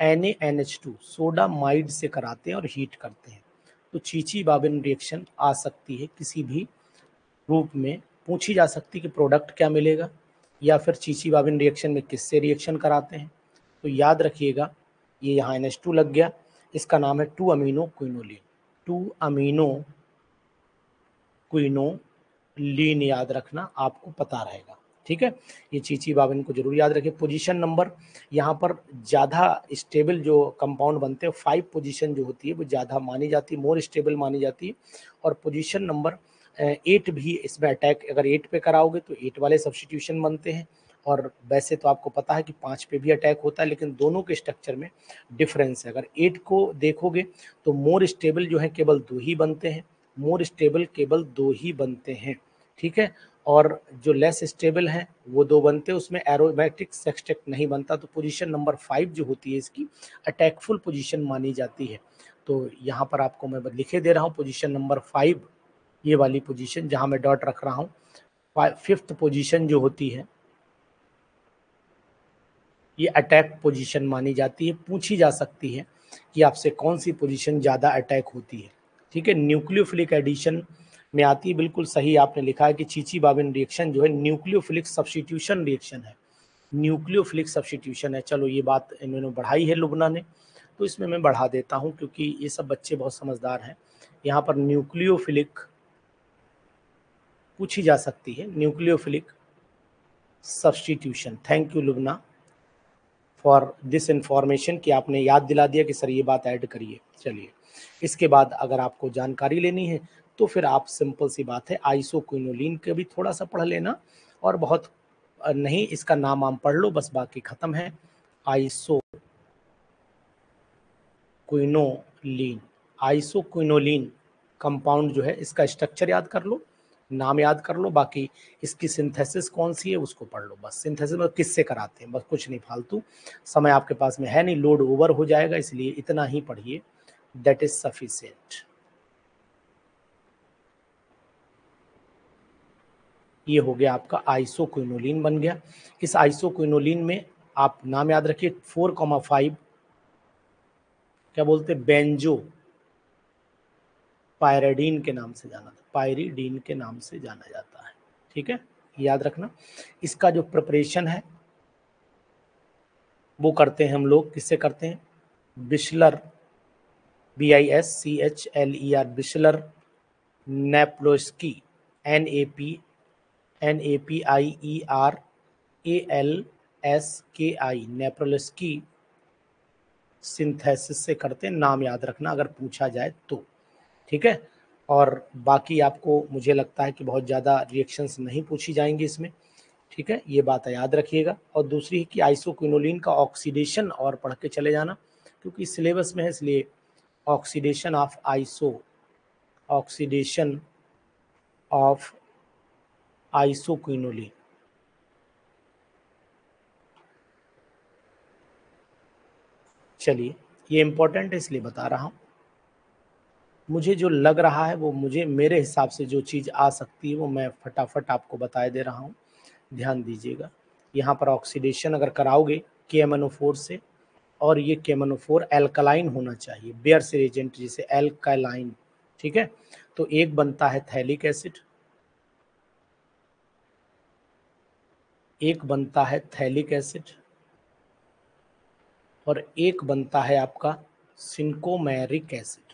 N A N H two sodamide से कराते हैं और हीट करते हैं। तो चिचीबाबिन रिएक्शन आ सकती है किसी भी रूप में, पूछी जा सकती कि प्रोडक्ट क्या मिलेगा, या फिर चिचीबाबिन रिएक्शन में किससे रिएक्शन कराते हैं। तो याद रखिएगा, ये यहाँ एन एच टू लग गया, इसका नाम है two amino quinoline, two amino quinoline याद रखना, आपको पता रहेगा। ठीक है, ये चिचीबाबिन को जरूर याद रखें। पोजीशन नंबर यहाँ पर ज़्यादा स्टेबल जो कंपाउंड बनते हैं, फाइव पोजीशन जो होती है वो ज़्यादा मानी जाती है, मोर स्टेबल मानी जाती है। और पोजीशन नंबर एट भी इसमें अटैक अगर एट पे कराओगे तो एट वाले सब्सटीट्यूशन बनते हैं, और वैसे तो आपको पता है कि पाँच पे भी अटैक होता है, लेकिन दोनों के स्ट्रक्चर में डिफरेंस है। अगर एट को देखोगे तो मोर स्टेबल जो है केवल दो ही बनते हैं, मोर स्टेबल केवल दो ही बनते हैं, ठीक है। और जो लेस स्टेबल हैं वो दो बनते हैं, उसमें एरोमेटिक सेक्सटेट नहीं बनता। तो पोजीशन नंबर फाइव जो होती है इसकी अटैकफुल पोजीशन मानी जाती है। तो यहाँ पर आपको मैं लिखे दे रहा हूँ पोजीशन नंबर फाइव, ये वाली पोजीशन जहाँ मैं डॉट रख रहा हूँ, फिफ्थ पोजीशन जो होती है ये अटैक पोजीशन मानी जाती है। पूछी जा सकती है कि आपसे कौन सी पोजीशन ज़्यादा अटैक होती है, ठीक है। न्यूक्लियोफिलिक एडिशन में आती है, बिल्कुल सही आपने लिखा है कि चिचीबाबिन रिएक्शन जो है न्यूक्लियोफिलिक सब्सटीट्यूशन रिएक्शन है, न्यूक्लियोफिलिक सब्सटीट्यूशन है। चलो ये बात इन्होंने बढ़ाई है लुबना ने, तो इसमें मैं बढ़ा देता हूँ क्योंकि ये सब बच्चे बहुत समझदार हैं। यहाँ पर न्यूक्लियोफिलिक पूछी जा सकती है, nucleophilic substitution. Thank you Lubna for this information कि आपने याद दिला दिया कि सर ये बात ऐड करिए। चलिए इसके बाद अगर आपको जानकारी लेनी है तो फिर आप सिंपल सी बात है आइसोक्विनोलिन के भी थोड़ा सा पढ़ लेना, और बहुत नहीं इसका नाम आप पढ़ लो बस, बाकी ख़त्म है। आइसोक्विनोलिन, आइसोक्विनोलिन कंपाउंड जो है इसका स्ट्रक्चर याद कर लो, नाम याद कर लो, बाकी इसकी सिंथेसिस कौन सी है उसको पढ़ लो बस। सिंथेसिस में किससे कराते हैं बस, कुछ नहीं फालतू, समय आपके पास में है नहीं, लोड ओवर हो जाएगा, इसलिए इतना ही पढ़िए, दैट इज सफिशिएंट। ये हो गया आपका आइसोक्विनोलिन बन गया। इस आइसोक्विनोलिन में आप नाम याद रखिए फोर कॉमा फाइव, क्या बोलते हैं, बेंजो पायरिडीन के नाम से जाना था, पायरिडीन के नाम से जाना जाता है, ठीक है, याद रखना। इसका जो प्रिपरेशन है वो करते हैं हम लोग, किससे करते हैं, Bischler, B I S C H L E R, बिश्लर नेपलोस्की, N A P N A P I E R A L S K I, नेपलोस्की synthesis से करते हैं, नाम याद रखना अगर पूछा जाए तो, ठीक है। और बाकी आपको मुझे लगता है कि बहुत ज़्यादा रिएक्शंस नहीं पूछी जाएंगी इसमें, ठीक है, ये बात याद रखिएगा। और दूसरी है कि आइसोक्विनोलिन का ऑक्सीडेशन और पढ़ के चले जाना क्योंकि सिलेबस में है, इसलिए oxidation of iso, oxidation of isoquinoline, चलिए ये इम्पोर्टेंट है इसलिए बता रहा हूँ। मुझे जो लग रहा है वो मुझे मेरे हिसाब से जो चीज़ आ सकती है वो मैं फटाफट आपको बताए दे रहा हूँ, ध्यान दीजिएगा। यहाँ पर ऑक्सीडेशन अगर कराओगे के एम एन ओ फोर से, और ये K M N O four alkaline होना चाहिए, बेयर से रेजेंट जैसे एल्कलाइन, ठीक है। तो एक बनता है थैलिक एसिड, एक बनता है थैलिक एसिड और एक बनता है आपका सिंकोमेरिक एसिड।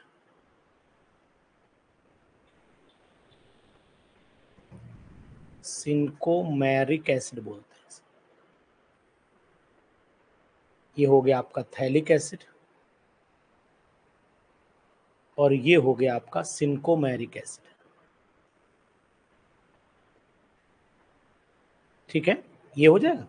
सिंकोमेरिक एसिड बोलते हैं, ये हो गया आपका थैलिक एसिड और ये हो गया आपका सिंकोमेरिक एसिड, ठीक है, ये हो जाएगा।